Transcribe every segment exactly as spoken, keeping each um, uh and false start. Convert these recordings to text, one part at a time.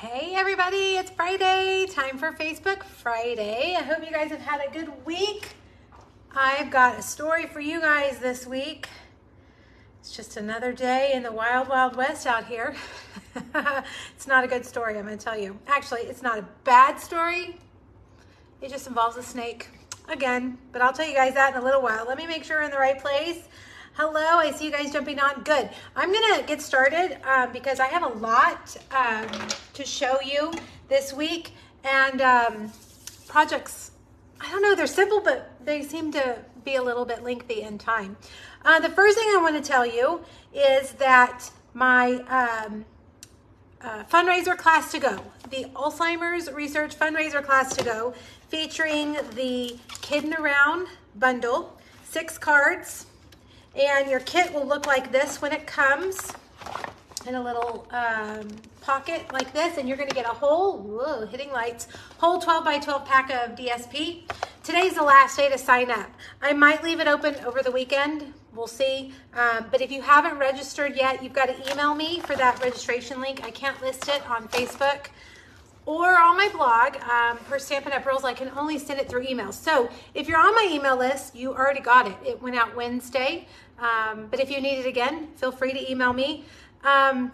Hey everybody, it's Friday, time for Facebook Friday. I hope you guys have had a good week. I've got a story for you guys this week. It's just another day in the wild, wild west out here. It's not a good story, I'm gonna tell you. Actually, it's not a bad story. It just involves a snake again, but I'll tell you guys that in a little while. Let me make sure we're in the right place. Hello, I see you guys jumping on. Good. I'm going to get started um, because I have a lot um, to show you this week. And um, projects, I don't know, they're simple, but they seem to be a little bit lengthy in time. Uh, the first thing I want to tell you is that my um, uh, fundraiser class to go, the Alzheimer's Research Fundraiser class to go, featuring the Kidnaround bundle, six cards. And your kit will look like this when it comes, in a little um, pocket like this, and you're gonna get a whole, whoa, hitting lights, whole twelve by twelve pack of D S P. Today's the last day to sign up. I might leave it open over the weekend, we'll see. Um, but if you haven't registered yet, you've gotta email me for that registration link. I can't list it on Facebook or on my blog, um, for Stampin' Up Rules, I can only send it through email. So if you're on my email list, you already got it. It went out Wednesday, um, but if you need it again, feel free to email me. Um,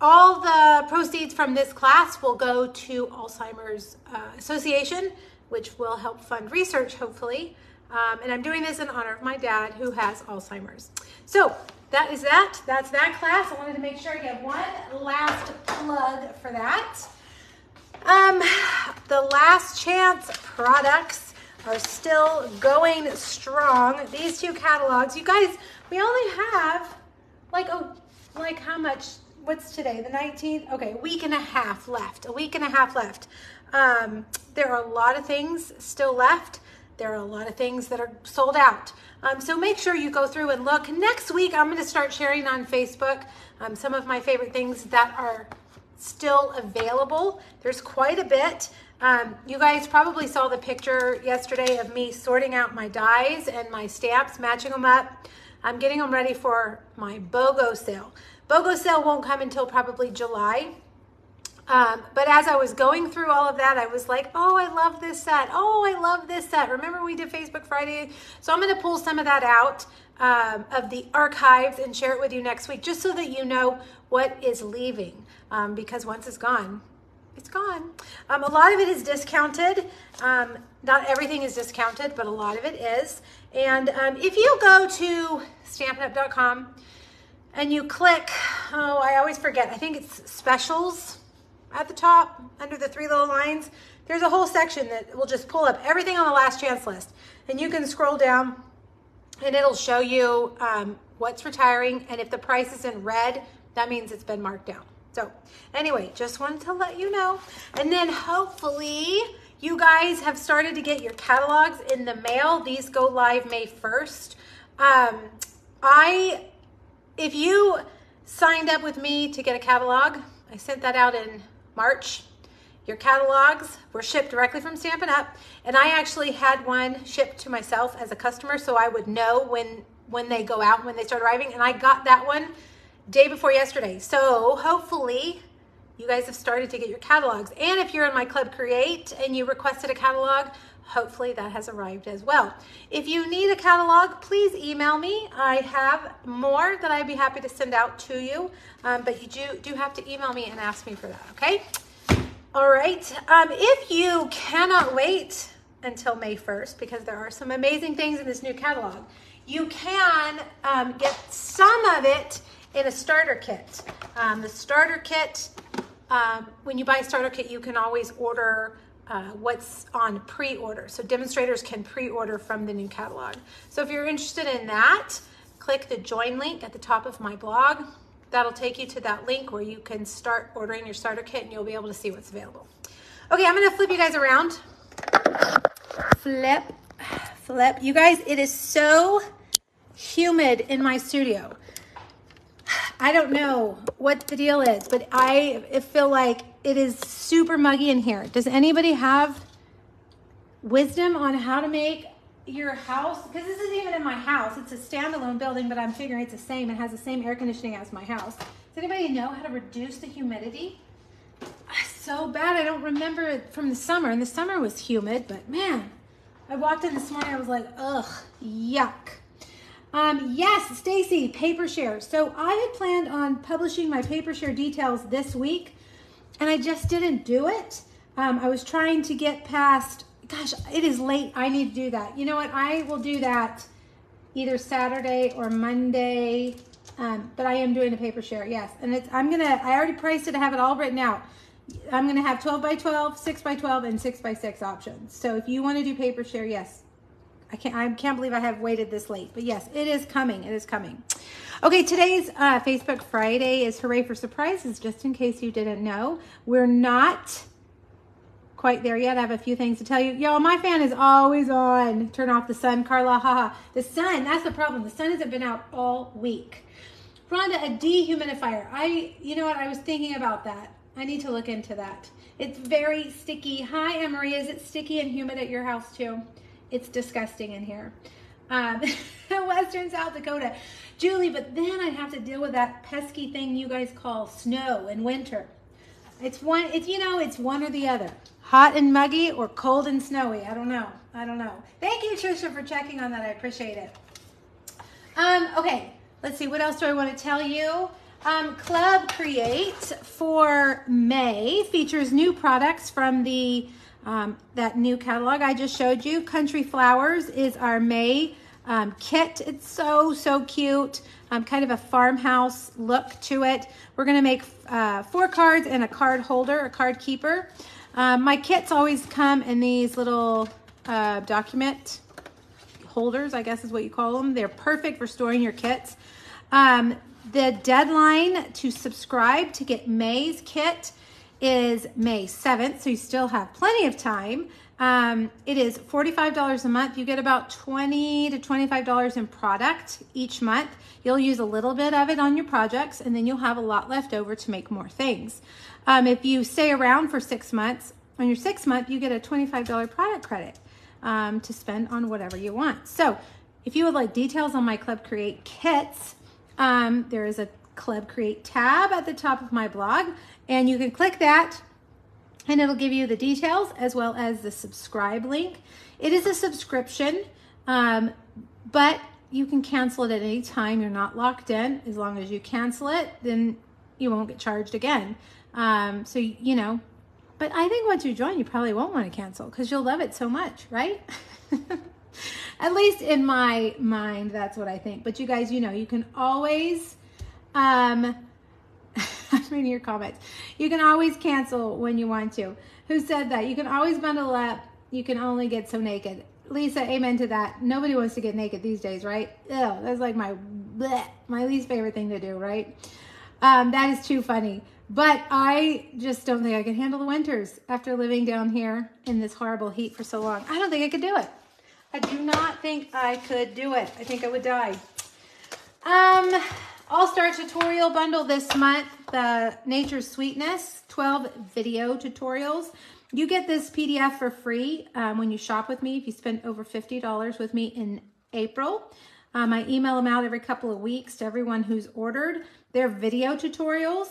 all the proceeds from this class will go to Alzheimer's uh, Association, which will help fund research, hopefully. Um, and I'm doing this in honor of my dad who has Alzheimer's. So that is that, that's that class. I wanted to make sure I get one last plug for that. Um, the Last Chance products are still going strong. These two catalogs, you guys, we only have like, oh, like how much, what's today? The nineteenth, okay, a week and a half left, a week and a half left. Um, there are a lot of things still left. There are a lot of things that are sold out. Um, so make sure you go through and look. Next week, I'm gonna start sharing on Facebook um, some of my favorite things that are still available. There's quite a bit. Um, you guys probably saw the picture yesterday of me sorting out my dies and my stamps, matching them up. I'm getting them ready for my BOGO sale. BOGO sale won't come until probably July. Um, but as I was going through all of that, I was like, oh, I love this set. Oh, I love this set. Remember we did Facebook Friday? So I'm going to pull some of that out um, of the archives and share it with you next week, just so that you know what is leaving, um, because once it's gone, it's gone. Um, a lot of it is discounted. Um, not everything is discounted, but a lot of it is. And um, if you go to Stampin' Up dot com and you click, oh, I always forget, I think it's specials. At the top, under the three little lines, there's a whole section that will just pull up everything on the last chance list. And you can scroll down and it'll show you um, what's retiring. And if the price is in red, that means it's been marked down. So anyway, just wanted to let you know. And then hopefully you guys have started to get your catalogs in the mail. These go live May first. Um, I, if you signed up with me to get a catalog, I sent that out in March. Your catalogs were shipped directly from Stampin' Up, and I actually had one shipped to myself as a customer, so I would know when when they go out, when they start arriving, and I got that one day before yesterday. So hopefully you guys have started to get your catalogs, and if you're in my Club Create and you requested a catalog, hopefully that has arrived as well. If you need a catalog, please email me. I have more that I'd be happy to send out to you, um, but you do, do have to email me and ask me for that, okay? All right, um, if you cannot wait until May first, because there are some amazing things in this new catalog, you can um, get some of it in a starter kit. Um, the starter kit, um, when you buy a starter kit, you can always order Uh, what's on pre-order. So demonstrators can pre-order from the new catalog. So if you're interested in that, click the join link at the top of my blog. That'll take you to that link where you can start ordering your starter kit and you'll be able to see what's available. Okay, I'm gonna flip you guys around. Flip, flip. You guys, it is so humid in my studio. I don't know what the deal is, but I feel like it is super muggy in here. Does anybody have wisdom on how to make your house? Because this isn't even in my house. It's a standalone building, but I'm figuring it's the same. It has the same air conditioning as my house. Does anybody know how to reduce the humidity? so bad I don't remember it from the summer, and the summer was humid, but man, I walked in this morning, I was like, ugh, yuck. Um, yes, Stacy, paper share. So I had planned on publishing my paper share details this week, and I just didn't do it. Um, I was trying to get past, gosh, it is late. I need to do that. You know what? I will do that either Saturday or Monday, um, but I am doing a paper share, yes. And it's, I'm gonna, I already priced it. I have it all written out. I'm gonna have twelve by twelve, six by twelve, and six by six options. So if you wanna do paper share, yes. I can't, I can't believe I have waited this late, but yes, it is coming, it is coming. Okay, today's uh, Facebook Friday is Hooray for Surprises, just in case you didn't know. We're not quite there yet. I have a few things to tell you. Y'all, my fan is always on. Turn off the sun, Carla, haha. The sun, that's the problem. The sun hasn't been out all week. Rhonda, a dehumidifier. I, you know what, I was thinking about that. I need to look into that. It's very sticky. Hi, Emery, is it sticky and humid at your house too? It's disgusting in here. Um, Western South Dakota. Julie, but then I'd have to deal with that pesky thing you guys call snow in winter. It's one, it's, you know, it's one or the other. Hot and muggy or cold and snowy. I don't know. I don't know. Thank you, Trisha, for checking on that. I appreciate it. Um, okay, let's see. What else do I want to tell you? Um, Club Create for May features new products from the Um, that new catalog I just showed you. Country Flowers is our May um, kit. It's so, so cute. Um, kind of a farmhouse look to it. We're going to make uh, four cards and a card holder, a card keeper. Um, my kits always come in these little uh, document holders, I guess is what you call them. They're perfect for storing your kits. Um, the deadline to subscribe to get May's kit is May seventh, so you still have plenty of time. Um, it is forty-five dollars a month. You get about twenty to twenty-five dollars in product each month. You'll use a little bit of it on your projects, and then you'll have a lot left over to make more things. Um, if you stay around for six months, on your sixth month, you get a twenty-five dollar product credit um, to spend on whatever you want. So if you would like details on my Club Create kits, um, there is a Club Create tab at the top of my blog, and you can click that and it'll give you the details as well as the subscribe link. It is a subscription, um, but you can cancel it at any time. You're not locked in. As long as you cancel it, then you won't get charged again. Um, so, you know, but I think once you join, you probably won't want to cancel because you'll love it so much, right? At least in my mind, that's what I think. But you guys, you know, you can always Um, I'm reading your comments. You can always cancel when you want to. Who said that? You can always bundle up. You can only get so naked. Lisa, amen to that. Nobody wants to get naked these days, right? Ew, that's like my bleh, my least favorite thing to do, right? Um, that is too funny. But I just don't think I can handle the winters after living down here in this horrible heat for so long. I don't think I could do it. I do not think I could do it. I think I would die. Um... All-Star Tutorial Bundle this month, the Nature's Sweetness, twelve video tutorials. You get this P D F for free um, when you shop with me if you spend over fifty dollars with me in April. Um, I email them out every couple of weeks to everyone who's ordered. They're video tutorials,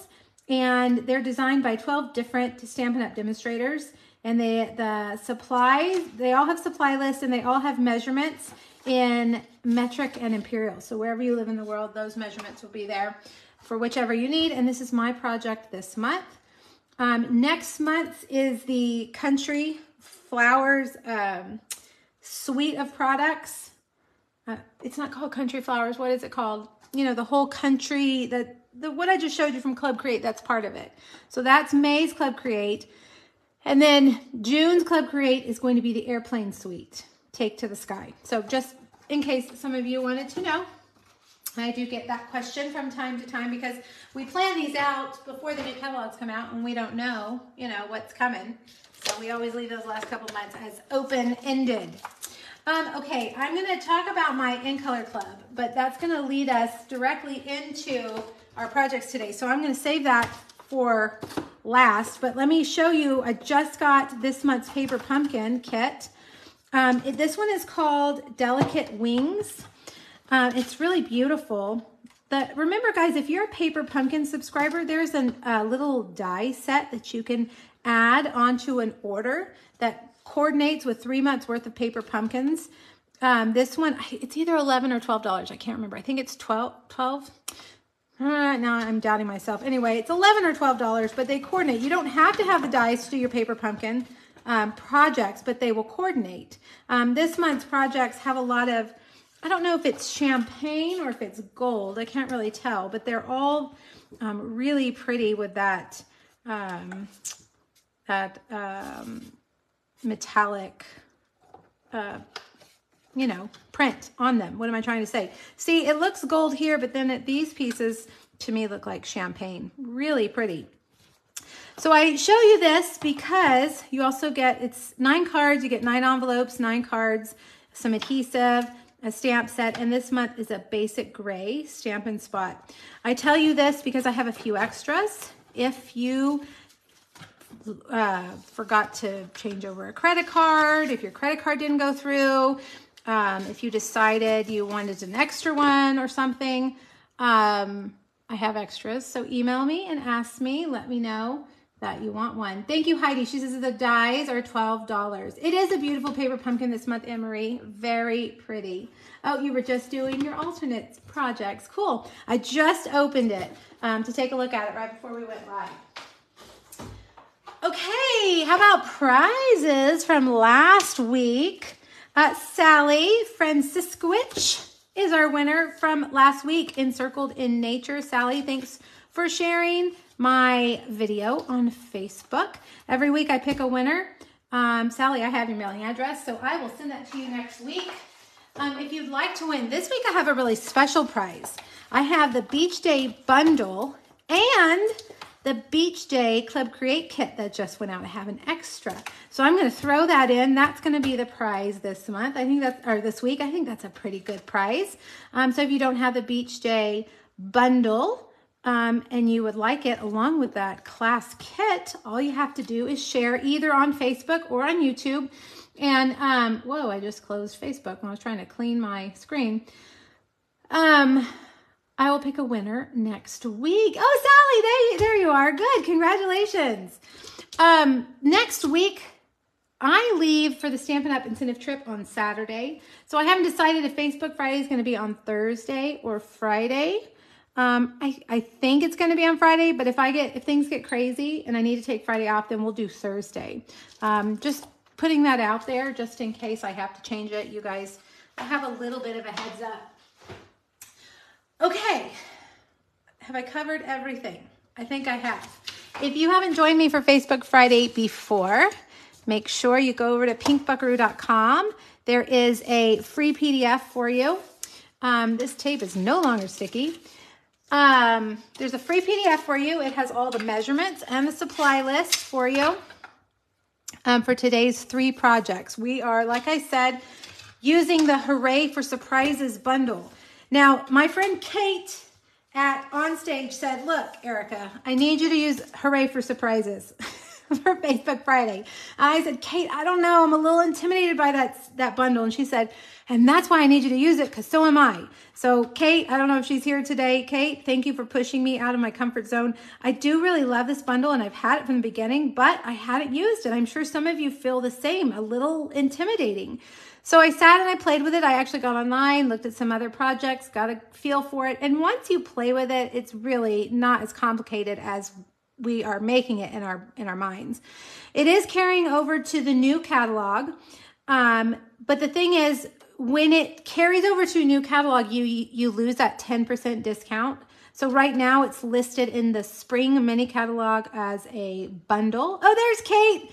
and they're designed by twelve different Stampin' Up! Demonstrators. And they, the supplies, they all have supply lists, and they all have measurements in metric and imperial. So wherever you live in the world, those measurements will be there for whichever you need. And this is my project this month. Um, next month is the Country Flowers um, suite of products. Uh, it's not called Country Flowers. What is it called? You know, the whole country, the, the what I just showed you from Club Create, that's part of it. So that's May's Club Create. And then June's Club Create is going to be the airplane suite. Take to the sky. So just in case some of you wanted to know, I do get that question from time to time because we plan these out before the new catalogs come out and we don't know, you know, what's coming. So we always leave those last couple months as open-ended. Um, okay, I'm going to talk about my In Color Club, but that's going to lead us directly into our projects today. So I'm going to save that for last, but let me show you, I just got this month's Paper Pumpkin kit. Um, it, this one is called Delicate Wings. Uh, it's really beautiful. But remember, guys, if you're a Paper Pumpkin subscriber, there's a uh, little die set that you can add onto an order that coordinates with three months worth of paper pumpkins. Um, this one, it's either eleven dollars or twelve dollars. I can't remember. I think it's twelve dollars. Uh, now I'm doubting myself. Anyway, it's eleven dollars or twelve dollars, but they coordinate. You don't have to have the dice to do your paper pumpkin um, projects, but they will coordinate. Um, this month's projects have a lot of, I don't know if it's champagne or if it's gold. I can't really tell, but they're all um, really pretty with that, um, that um, metallic uh you know, print on them. What am I trying to say? See, it looks gold here, but then it, these pieces to me look like champagne. Really pretty. So I show you this because you also get, it's nine cards, you get nine envelopes, nine cards, some adhesive, a stamp set, and this month is a basic gray Stampin' Spot. I tell you this because I have a few extras. If you uh, forgot to change over a credit card, if your credit card didn't go through, Um, if you decided you wanted an extra one or something, um, I have extras. So email me and ask me, let me know that you want one. Thank you, Heidi. She says the dies are twelve dollars. It is a beautiful paper pumpkin this month, Anne-Marie. Very pretty. Oh, you were just doing your alternate projects. Cool. I just opened it um, to take a look at it right before we went live. Okay, how about prizes from last week? Uh, Sally Franciscowicz is our winner from last week, Encircled in Nature. Sally, thanks for sharing my video on Facebook. Every week I pick a winner. Um, Sally, I have your mailing address, so I will send that to you next week. Um, if you'd like to win, this week I have a really special prize. I have the Beach Day Bundle and the Beach Day Club Create kit that just went out. I have an extra. So I'm gonna throw that in. That's gonna be the prize this month. I think that's, or this week, I think that's a pretty good prize. Um, so if you don't have the Beach Day Bundle um, and you would like it along with that class kit, all you have to do is share either on Facebook or on YouTube. And, um, whoa, I just closed Facebook when I was trying to clean my screen. Um, I will pick a winner next week. Oh, Sally, there you, there you are. Good, congratulations. Um, next week, I leave for the Stampin' Up! Incentive Trip on Saturday. So I haven't decided if Facebook Friday is gonna be on Thursday or Friday. Um, I, I think it's gonna be on Friday, but if I get if things get crazy and I need to take Friday off, then we'll do Thursday. Um, just putting that out there, just in case I have to change it. You guys have a little bit of a heads up. Okay, have I covered everything? I think I have. If you haven't joined me for Facebook Friday before, make sure you go over to pink buckaroo dot com. There is a free P D F for you. Um, this tape is no longer sticky. Um, there's a free P D F for you. It has all the measurements and the supply list for you um, for today's three projects. We are, like I said, using the Hooray for Surprises bundle. Now, my friend Kate at Onstage said, look, Erica, I need you to use Hooray for Surprises for Facebook Friday. I said, Kate, I don't know. I'm a little intimidated by that, that bundle. And she said, and that's why I need you to use it, because so am I. So Kate, I don't know if she's here today. Kate, thank you for pushing me out of my comfort zone. I do really love this bundle, and I've had it from the beginning, but I hadn't used it. I'm sure some of you feel the same, a little intimidating. So I sat and I played with it. I actually got online, looked at some other projects, got a feel for it. And once you play with it, it's really not as complicated as we are making it in our in our minds. It is carrying over to the new catalog. Um, but the thing is, when it carries over to a new catalog, you, you lose that ten percent discount. So right now it's listed in the spring mini catalog as a bundle. Oh, there's Kate.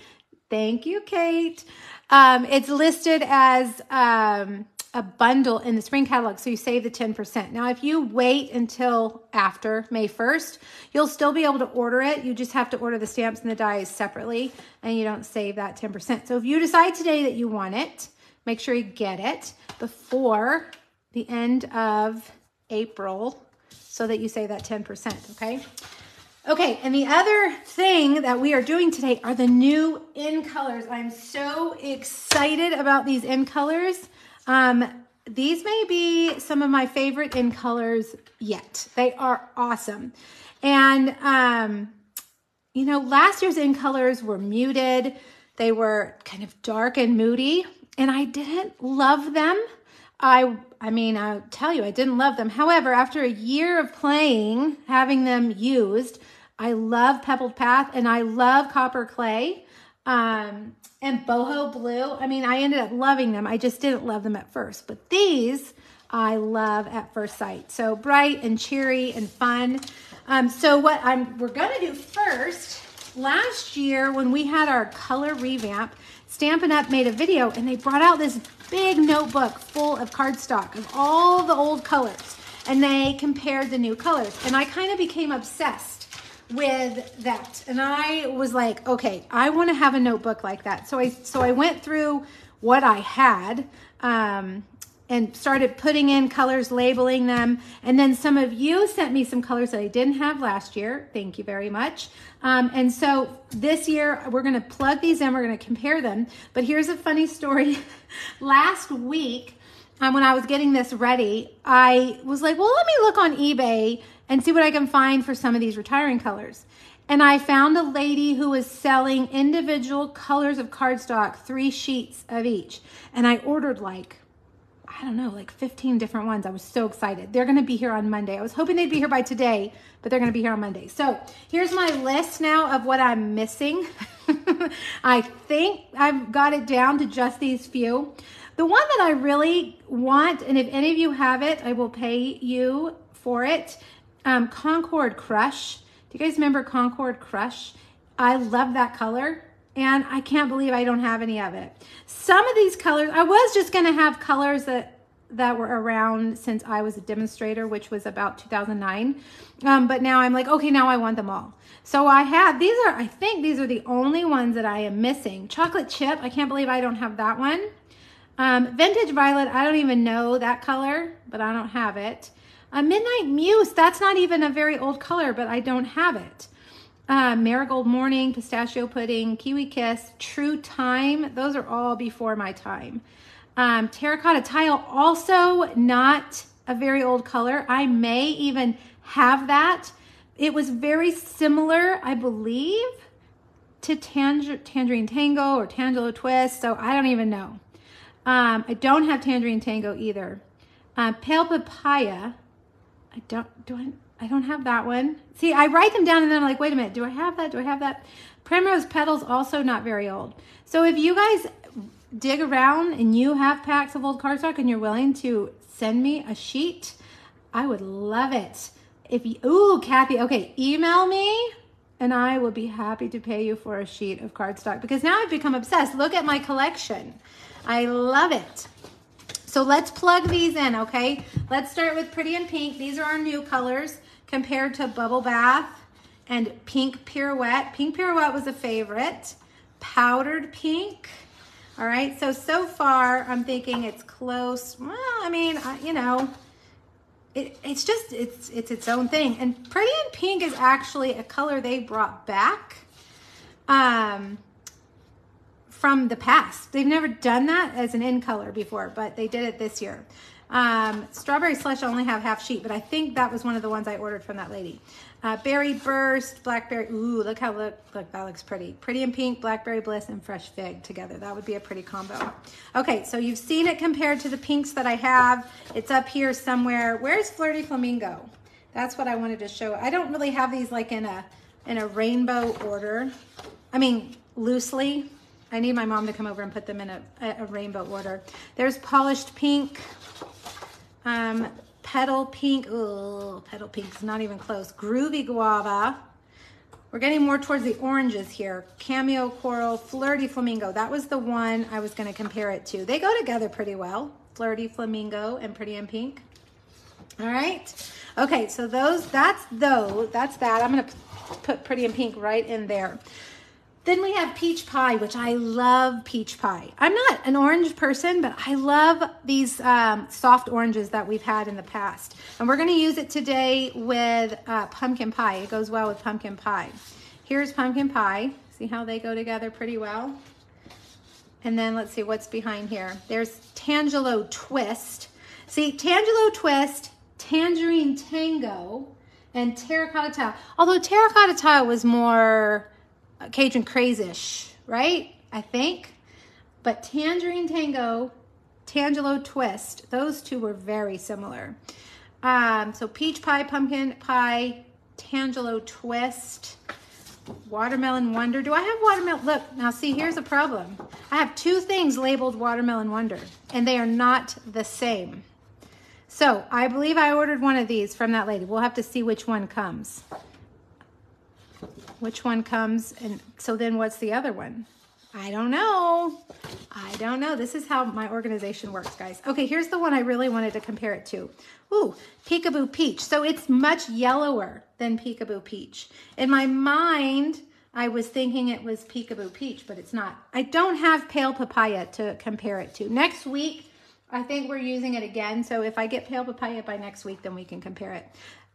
Thank you, Kate. Um, it's listed as um, a bundle in the spring catalog, so you save the ten percent. Now, if you wait until after May first, you'll still be able to order it. You just have to order the stamps and the dies separately, and you don't save that ten percent. So if you decide today that you want it, make sure you get it before the end of April so that you save that ten percent, okay? Okay, and the other thing that we are doing today are the new in colors. I'm so excited about these in colors. Um, these may be some of my favorite in colors yet. They are awesome. And um, You know, last year's in colors were muted. They were kind of dark and moody, and I didn't love them. I I mean, I'll tell you, I didn't love them. However, after a year of playing, having them used, I love Pebbled Path and I love Copper Clay um, and Boho Blue. I mean, I ended up loving them. I just didn't love them at first, but these I love at first sight. So bright and cheery and fun. Um, so what I'm we're gonna do first, last year when we had our color revamp, Stampin' Up made a video and they brought out this big notebook full of cardstock of all the old colors, and they compared the new colors, and I kind of became obsessed with that, and I was like, okay, I want to have a notebook like that. So I so I went through what I had um, and started putting in colors, labeling them, and then some of you sent me some colors that I didn't have last year. Thank you very much. Um, and so this year, we're gonna plug these in, we're gonna compare them, but here's a funny story. Last week, um, when I was getting this ready, I was like, well, let me look on eBay and see what I can find for some of these retiring colors. And I found a lady who was selling individual colors of cardstock, three sheets of each, and I ordered like, I don't know, like fifteen different ones. I was so excited. They're gonna be here on Monday. I was hoping they'd be here by today, but they're gonna be here on Monday. So here's my list now of what I'm missing. I think I've got it down to just these few. The one that I really want, and if any of you have it, I will pay you for it, um, Concord Crush. Do you guys remember Concord Crush? I love that color. And I can't believe I don't have any of it. Some of these colors, I was just gonna have colors that, that were around since I was a demonstrator, which was about two thousand nine. Um, but now I'm like, okay, now I want them all. So I have, these are, I think these are the only ones that I am missing. Chocolate Chip, I can't believe I don't have that one. Um, Vintage Violet, I don't even know that color, but I don't have it. Uh, Midnight Muse, that's not even a very old color, but I don't have it. Uh, Marigold Morning, Pistachio Pudding, Kiwi Kiss, True Time. Those are all before my time. Um, Terracotta Tile, also not a very old color. I may even have that. It was very similar, I believe, to Tang Tangerine Tango or Tangelo Twist, so I don't even know. Um, I don't have Tangerine Tango either. Uh, Pale Papaya, I don't, do I? I don't have that one. See, I write them down and then I'm like, wait a minute, do I have that? Do I have that? Primrose Petals, also not very old. So if you guys dig around and you have packs of old cardstock and you're willing to send me a sheet, I would love it. If you, ooh, Kathy, okay, email me and I will be happy to pay you for a sheet of cardstock, because now I've become obsessed. Look at my collection. I love it. So let's plug these in, okay? Let's start with Pretty in Pink. These are our new colors compared to Bubble Bath and Pink Pirouette. Pink Pirouette was a favorite. Powdered Pink. All right, so, so far I'm thinking it's close. Well, I mean, I, you know, it, it's just, it's, it's its own thing. And Pretty in Pink is actually a color they brought back. Um, from the past. They've never done that as an in color before, but they did it this year. Um, Strawberry Slush, I only have half sheet, but I think that was one of the ones I ordered from that lady. Uh, Berry Burst, Blackberry, ooh, look how, look, look, that looks pretty. Pretty in Pink, Blackberry Bliss, and Fresh Fig together. That would be a pretty combo. Okay, so you've seen it compared to the pinks that I have. It's up here somewhere. Where's Flirty Flamingo? That's what I wanted to show. I don't really have these like in a, in a rainbow order. I mean, loosely. I need my mom to come over and put them in a, a rainbow order. There's Polished Pink, um, Petal Pink. Ooh, Petal Pink's not even close. Groovy Guava. We're getting more towards the oranges here. Cameo Coral, Flirty Flamingo. That was the one I was gonna compare it to. They go together pretty well. Flirty Flamingo and Pretty in Pink. All right. Okay, so those, that's those, that's that. I'm gonna put Pretty in Pink right in there. Then we have Peach Pie, which I love Peach Pie. I'm not an orange person, but I love these um, soft oranges that we've had in the past. And we're gonna use it today with uh, Pumpkin Pie. It goes well with Pumpkin Pie. Here's Pumpkin Pie. See how they go together pretty well? And then let's see what's behind here. There's Tangelo Twist. See, Tangelo Twist, Tangerine Tango, and Terracotta Tile. Although Terracotta Tile was more Cajun Craze-ish, right? I think. But Tangerine Tango, Tangelo Twist, those two were very similar. Um, so Peach Pie, Pumpkin Pie, Tangelo Twist, Watermelon Wonder. Do I have Watermelon? Look, now see, here's a problem. I have two things labeled Watermelon Wonder, and they are not the same. So I believe I ordered one of these from that lady. We'll have to see which one comes. Which one comes, and so then what's the other one? I don't know. I don't know. This is how my organization works, guys. Okay, here's the one I really wanted to compare it to. Ooh, Peekaboo Peach. So it's much yellower than Peekaboo Peach. In my mind, I was thinking it was Peekaboo Peach, but it's not. I don't have Pale Papaya to compare it to. Next week, I think we're using it again. So if I get Pale Papaya by next week, then we can compare it.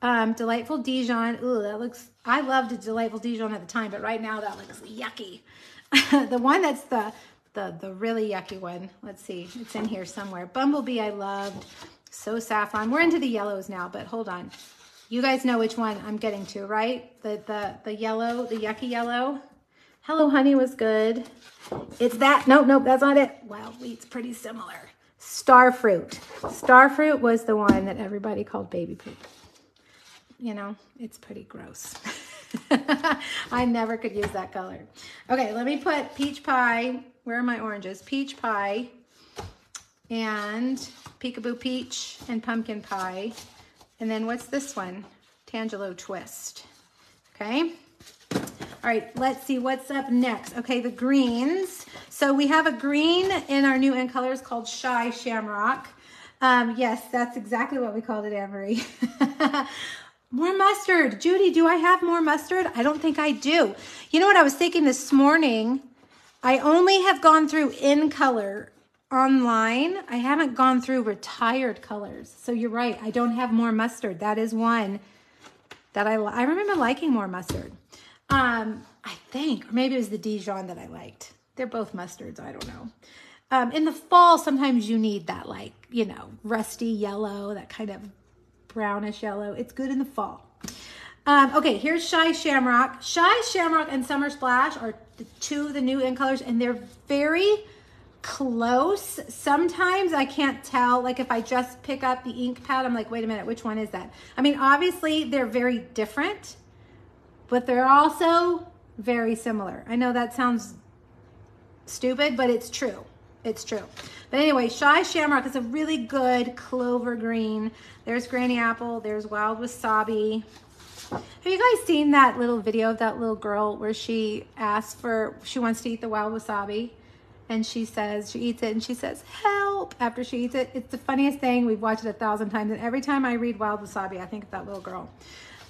Um, Delightful Dijon. Ooh, that looks, I loved a Delightful Dijon at the time, but right now that looks yucky. The one that's the, the the really yucky one. Let's see. It's in here somewhere. Bumblebee I loved. So Saffron. We're into the yellows now, but hold on. You guys know which one I'm getting to, right? The the the yellow, the yucky yellow. Hello Honey was good. It's that. Nope, nope, that's not it. Wild Wheat's pretty similar. Starfruit. Starfruit was the one that everybody called baby poop. You know, it's pretty gross. I never could use that color. Okay, let me put Peach Pie. Where are my oranges? Peach Pie and Peekaboo Peach and Pumpkin Pie. And then what's this one? Tangelo Twist. Okay. All right, let's see what's up next. Okay, the greens. So we have a green in our new end colors called Shy Shamrock. Um, yes, that's exactly what we called it, Anne-Marie. More mustard. Judy, do I have more mustard? I don't think I do. You know what I was thinking this morning? I only have gone through in color online. I haven't gone through retired colors. So you're right. I don't have more mustard. That is one that I I remember liking more mustard. Um, I think, or maybe it was the Dijon that I liked. They're both mustards. I don't know. Um, in the fall, sometimes you need that, like, you know, rusty yellow, that kind of brownish yellow. It's good in the fall. Um, okay, here's Shy Shamrock. Shy Shamrock and Summer Splash are the two of the new in colors, and they're very close. Sometimes I can't tell. Like if I just pick up the ink pad, I'm like, wait a minute, which one is that? I mean, obviously they're very different, but they're also very similar. I know that sounds stupid, but it's true. It's true. But anyway, Shy Shamrock is a really good clover green. There's Granny Apple. There's Wild Wasabi. Have you guys seen that little video of that little girl where she asks for, she wants to eat the Wild Wasabi? And she says, she eats it and she says, help, after she eats it. It's the funniest thing. We've watched it a thousand times. And every time I read Wild Wasabi, I think of that little girl.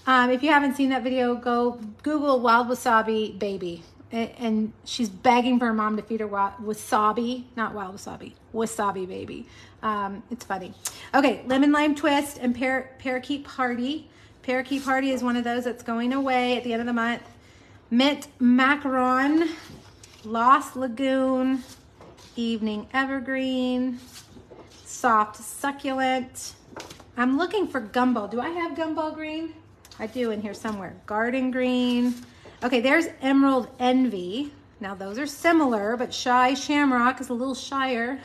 Um, if you haven't seen that video, go Google Wild Wasabi baby. And she's begging for her mom to feed her wasabi, not wild wasabi, wasabi baby. Um, it's funny. Okay, Lemon Lime Twist and par Parakeet Party. Parakeet Party is one of those that's going away at the end of the month. Mint Macaron, Lost Lagoon, Evening Evergreen, Soft Succulent. I'm looking for Gumball. Do I have Gumball Green? I do in here somewhere. Garden Green. Okay, there's Emerald Envy. Now those are similar, but Shy Shamrock is a little shyer.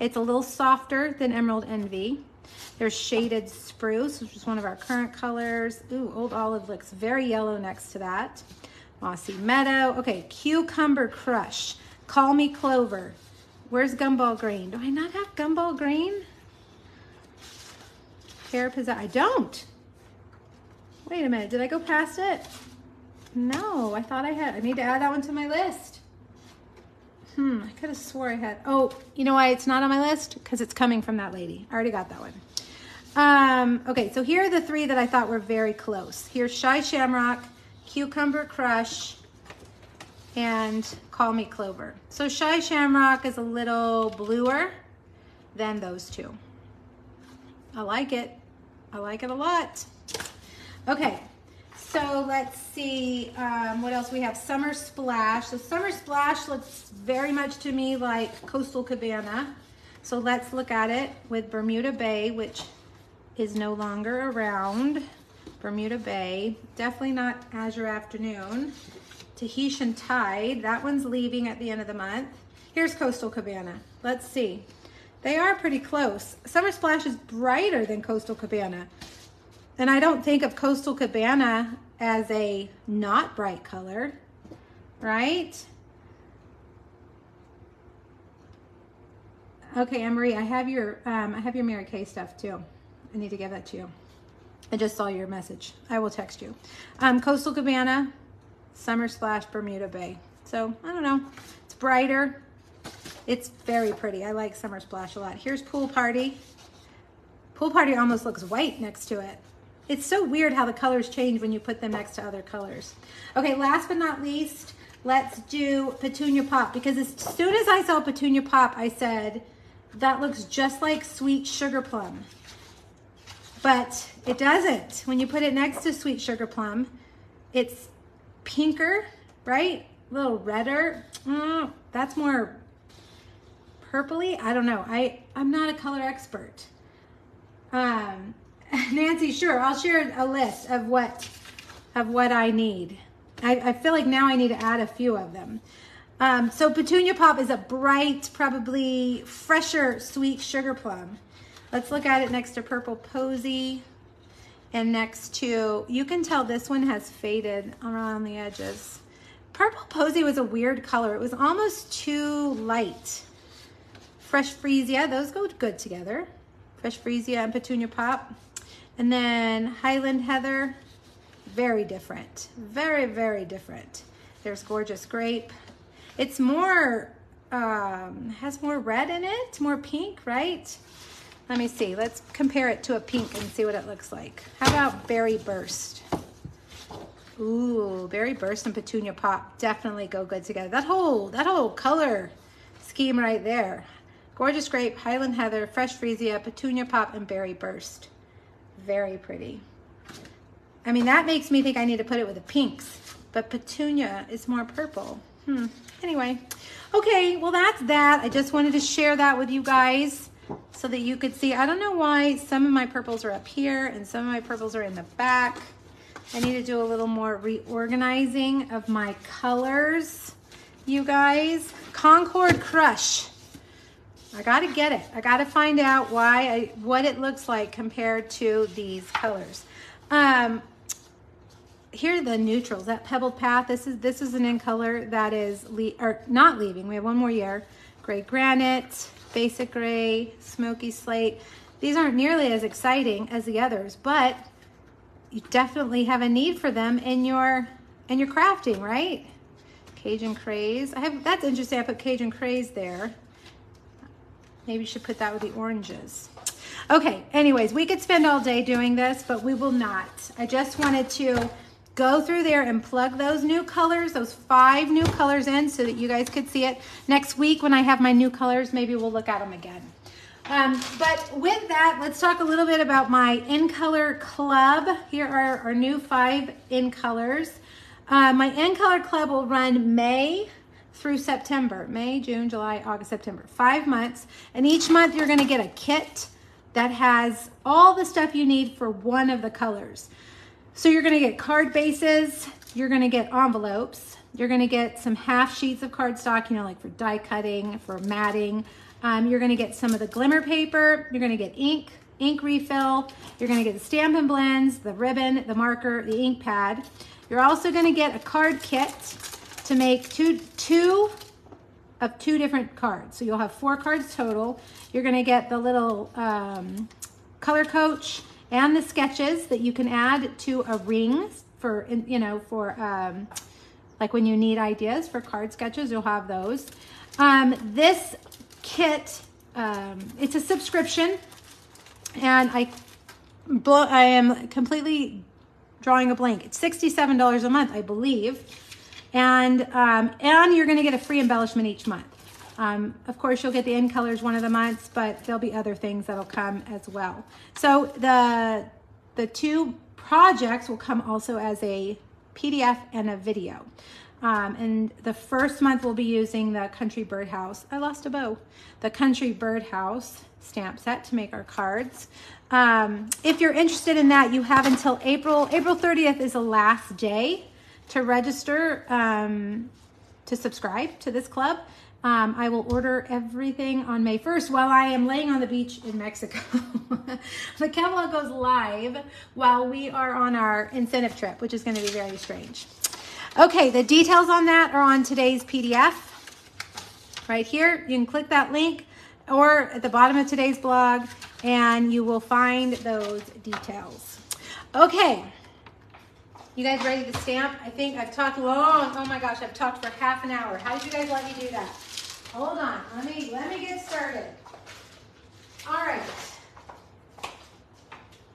It's a little softer than Emerald Envy. There's Shaded Spruce, which is one of our current colors. Ooh, Old Olive looks very yellow next to that. Mossy Meadow. Okay, Cucumber Crush. Call Me Clover. Where's Gumball Green? Do I not have Gumball Green? Carapaza. I don't. Wait a minute, did I go past it? No, I thought I had. I need to add that one to my list. Hmm, I could have swore I had. Oh, you know why it's not on my list? Because it's coming from that lady. I already got that one. Um, okay, so here are the three that I thought were very close. Here's Shy Shamrock, Cucumber Crush, and Call Me Clover. So Shy Shamrock is a little bluer than those two. I like it. I like it a lot. Okay. So let's see um, what else we have. Summer Splash. So Summer Splash looks very much to me like Coastal Cabana. So let's look at it with Bermuda Bay, which is no longer around. Bermuda Bay. Definitely not Azure Afternoon. Tahitian Tide. That one's leaving at the end of the month. Here's Coastal Cabana. Let's see. They are pretty close. Summer Splash is brighter than Coastal Cabana. And I don't think of Coastal Cabana as a not bright color, right? Okay, Anne-Marie, I have your um, I have your Mary Kay stuff too. I need to give that to you. I just saw your message. I will text you. Um, Coastal Cabana, Summer Splash, Bermuda Bay. So, I don't know. It's brighter. It's very pretty. I like Summer Splash a lot. Here's Pool Party. Pool Party almost looks white next to it. It's so weird how the colors change when you put them next to other colors. Okay, last but not least, let's do Petunia Pop, because as soon as I saw Petunia Pop, I said, that looks just like Sweet Sugar Plum. But it doesn't. When you put it next to Sweet Sugar Plum, it's pinker, right? A little redder. Mm, that's more purpley. I don't know. I, I'm not a color expert. Um, Nancy, sure, I'll share a list of what of what I need. I, I feel like now I need to add a few of them. Um, so Petunia Pop is a bright, probably fresher Sweet Sugar Plum. Let's look at it next to Purple Posy and next to, you can tell this one has faded around the edges. Purple Posy was a weird color. It was almost too light. Fresh Freesia, those go good together. Fresh Freesia and Petunia Pop. And then Highland Heather, very different. Very, very different. There's Gorgeous Grape. It's more, um, has more red in it, more pink, right? Let me see, let's compare it to a pink and see what it looks like. How about Berry Burst? Ooh, Berry Burst and Petunia Pop definitely go good together. That whole, that whole color scheme right there. Gorgeous Grape, Highland Heather, Fresh Freesia, Petunia Pop, and Berry Burst. Very pretty. I mean, that makes me think I need to put it with the pinks, but Petunia is more purple. Hmm, anyway. Okay, well that's that. I just wanted to share that with you guys, so that you could see. I don't know why some of my purples are up here and some of my purples are in the back. I need to do a little more reorganizing of my colors, you guys. Concord Crush. I gotta get it. I gotta find out why, I, what it looks like compared to these colors. Um, here are the neutrals. That Pebbled Path, this is, this is an in color that is le or not leaving. We have one more year. Gray Granite. Basic Gray, Smoky Slate. These aren't nearly as exciting as the others, but you definitely have a need for them in your in your crafting, right? Cajun Craze. I have that's interesting. I put Cajun Craze there. Maybe you should put that with the oranges. Okay, anyways, we could spend all day doing this, but we will not. I just wanted to go through there and plug those new colors, those five new colors in so that you guys could see it. Next week when I have my new colors, maybe we'll look at them again. Um, but with that, let's talk a little bit about my in color club. Here are our new five in colors. Uh, my in color club will run May through September. May, June, July, August, September, five months. And each month you're gonna get a kit that has all the stuff you need for one of the colors. So you're gonna get card bases, you're gonna get envelopes, you're gonna get some half sheets of cardstock, you know, like for die cutting, for matting. Um, you're gonna get some of the glimmer paper, you're gonna get ink, ink refill, you're gonna get the Stampin' Blends, the ribbon, the marker, the ink pad. You're also gonna get a card kit to make two, two of two different cards. So you'll have four cards total. You're gonna get the little um, color coach, and the sketches that you can add to a ring for, you know, for um, like when you need ideas for card sketches, you'll have those. Um, this kit, um, it's a subscription, and I, blow, I am completely drawing a blank. It's sixty-seven dollars a month, I believe, and um, and you're gonna get a free embellishment each month. Um, of course, you'll get the in colors one of the months, but there'll be other things that'll come as well. So the, the two projects will come also as a P D F and a video. Um, and the first month we'll be using the Country Birdhouse. I lost a bow. The Country Birdhouse stamp set to make our cards. Um, if you're interested in that, you have until April. April thirtieth is the last day to register um, to subscribe to this club. Um, I will order everything on May first while I am laying on the beach in Mexico. The catalog goes live while we are on our incentive trip, which is going to be very strange. Okay, the details on that are on today's P D F right here. You can click that link or at the bottom of today's blog and you will find those details. Okay, you guys ready to stamp? I think I've talked long. Oh my gosh, I've talked for half an hour. How did you guys let me do that? Hold on, let me, let me get started. All right.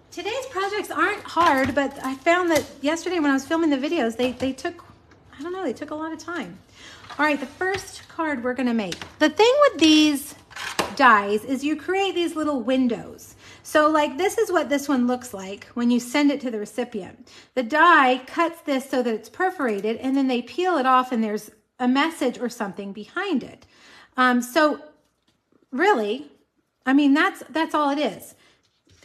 Today's projects aren't hard, but I found that yesterday when I was filming the videos, they, they took, I don't know, they took a lot of time. All right, the first card we're gonna make. The thing with these dies is you create these little windows. So like this is what this one looks like when you send it to the recipient. The die cuts this so that it's perforated and then they peel it off and there's a message or something behind it. Um, so really, I mean, that's that's all it is.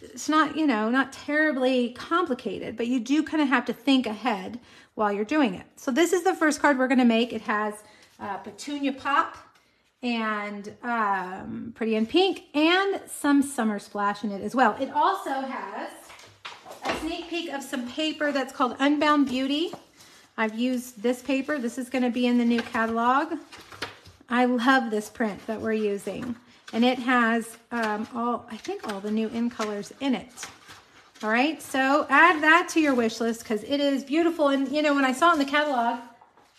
It's not, you know, not terribly complicated, but you do kind of have to think ahead while you're doing it. So this is the first card we're going to make. It has uh, Petunia Pop and um, Pretty in Pink and some Summer Splash in it as well. It also has a sneak peek of some paper that's called Unbound Beauty. I've used this paper. This is going to be in the new catalog. I love this print that we're using. And it has um, all, I think, all the new in colors in it. All right, so add that to your wish list because it is beautiful. And, you know, when I saw it in the catalog,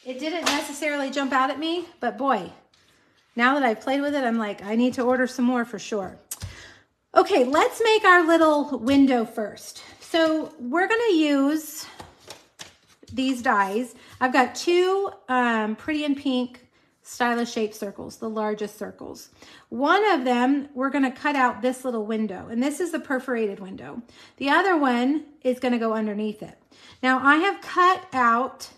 it didn't necessarily jump out at me. But, boy, now that I've played with it, I'm like, I need to order some more for sure. Okay, let's make our little window first. So we're going to use these dies. I've got two um, Pretty in Pink stylish shape circles, the largest circles. One of them, we're gonna cut out this little window, and this is the perforated window. The other one is gonna go underneath it. Now I have cut out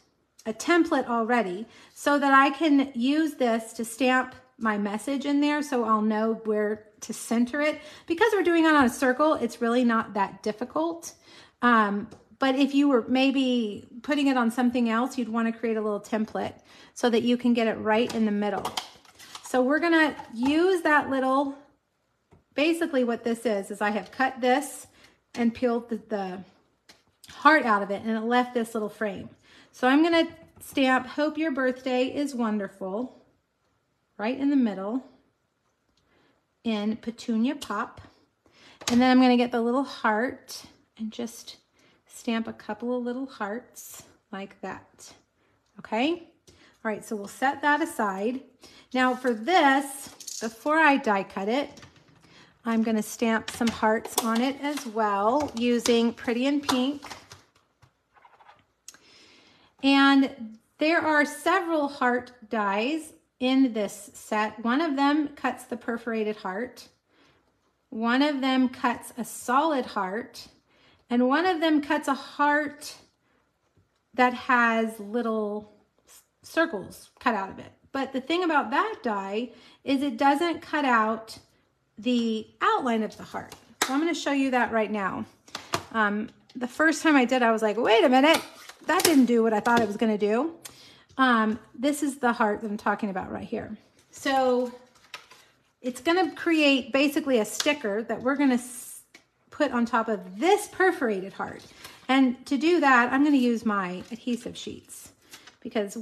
a template already so that I can use this to stamp my message in there so I'll know where to center it. Because we're doing it on a circle, it's really not that difficult. Um, But if you were maybe putting it on something else, you'd want to create a little template so that you can get it right in the middle. So we're going to use that little, basically what this is, is I have cut this and peeled the, the heart out of it, and it left this little frame. So I'm going to stamp, Hope Your Birthday is Wonderful, right in the middle, in Petunia Pop. And then I'm going to get the little heart and just stamp a couple of little hearts like that. Okay. All right. So we'll set that aside. Now for this, before I die cut it, I'm going to stamp some hearts on it as well using Pretty in Pink. And there are several heart dies in this set. One of them cuts the perforated heart. One of them cuts a solid heart. And one of them cuts a heart that has little circles cut out of it. But the thing about that die is it doesn't cut out the outline of the heart. So I'm going to show you that right now. Um, the first time I did, I was like, wait a minute, that didn't do what I thought it was going to do. Um, this is the heart that I'm talking about right here. So it's going to create basically a sticker that we're going to put on top of this perforated heart. And to do that, I'm going to use my adhesive sheets because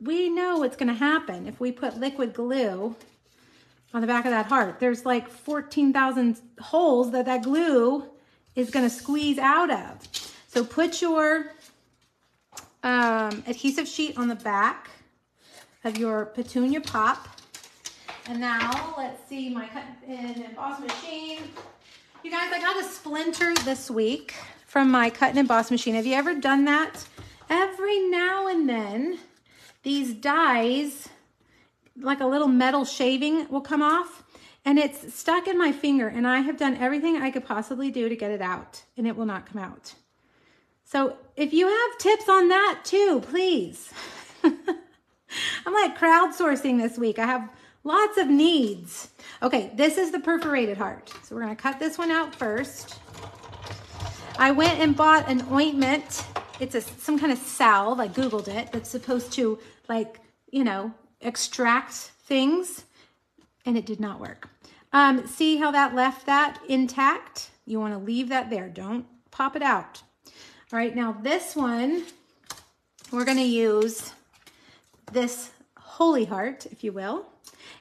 we know what's going to happen if we put liquid glue on the back of that heart. There's like fourteen thousand holes that that glue is going to squeeze out of. So put your um, adhesive sheet on the back of your Petunia Pop. And now let's see my cut and emboss machine. You guys, I got a splinter this week from my cut and emboss machine. Have you ever done that? Every now and then, these dies, like a little metal shaving, will come off, and it's stuck in my finger, and I have done everything I could possibly do to get it out, and it will not come out. So if you have tips on that too, please I'm like crowdsourcing this week. I have lots of needs. Okay, this is the perforated heart. So we're gonna cut this one out first. I went and bought an ointment. It's a some kind of salve, I Googled it, that's supposed to, like, you know, extract things, and it did not work. Um, see how that left that intact? You wanna leave that there, don't pop it out. All right, now this one, we're gonna use this holy heart, if you will.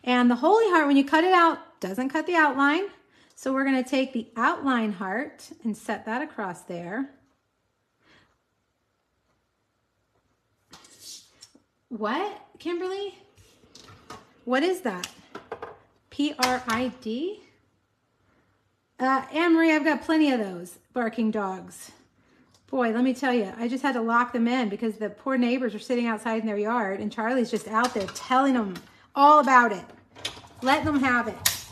And the holy heart, when you cut it out, doesn't cut the outline. So we're gonna take the outline heart and set that across there. What, Kimberly? What is that? P R I D? Uh, Anne-Marie, I've got plenty of those barking dogs. Boy, let me tell you, I just had to lock them in because the poor neighbors are sitting outside in their yard and Charlie's just out there telling them all about it. Let them have it.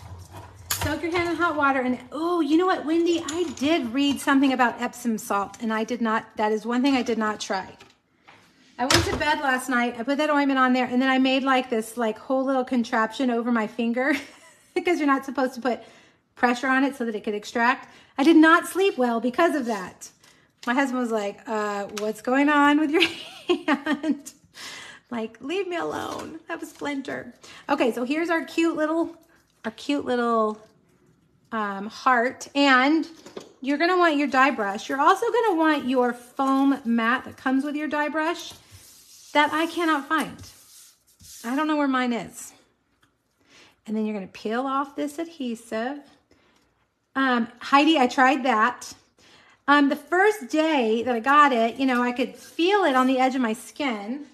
Soak your hand in hot water and, oh, you know what, Wendy? I did read something about Epsom salt and I did not, that is one thing I did not try. I went to bed last night, I put that ointment on there, and then I made like this like whole little contraption over my finger because you're not supposed to put pressure on it so that it could extract. I did not sleep well because of that. My husband was like, uh, what's going on with your hand? Like, leave me alone, I have a splinter. Okay, so here's our cute little, our cute little um, heart, and you're gonna want your dye brush. You're also gonna want your foam mat that comes with your dye brush that I cannot find. I don't know where mine is. And then you're gonna peel off this adhesive. Um, Heidi, I tried that. Um, the first day that I got it, you know, I could feel it on the edge of my skin.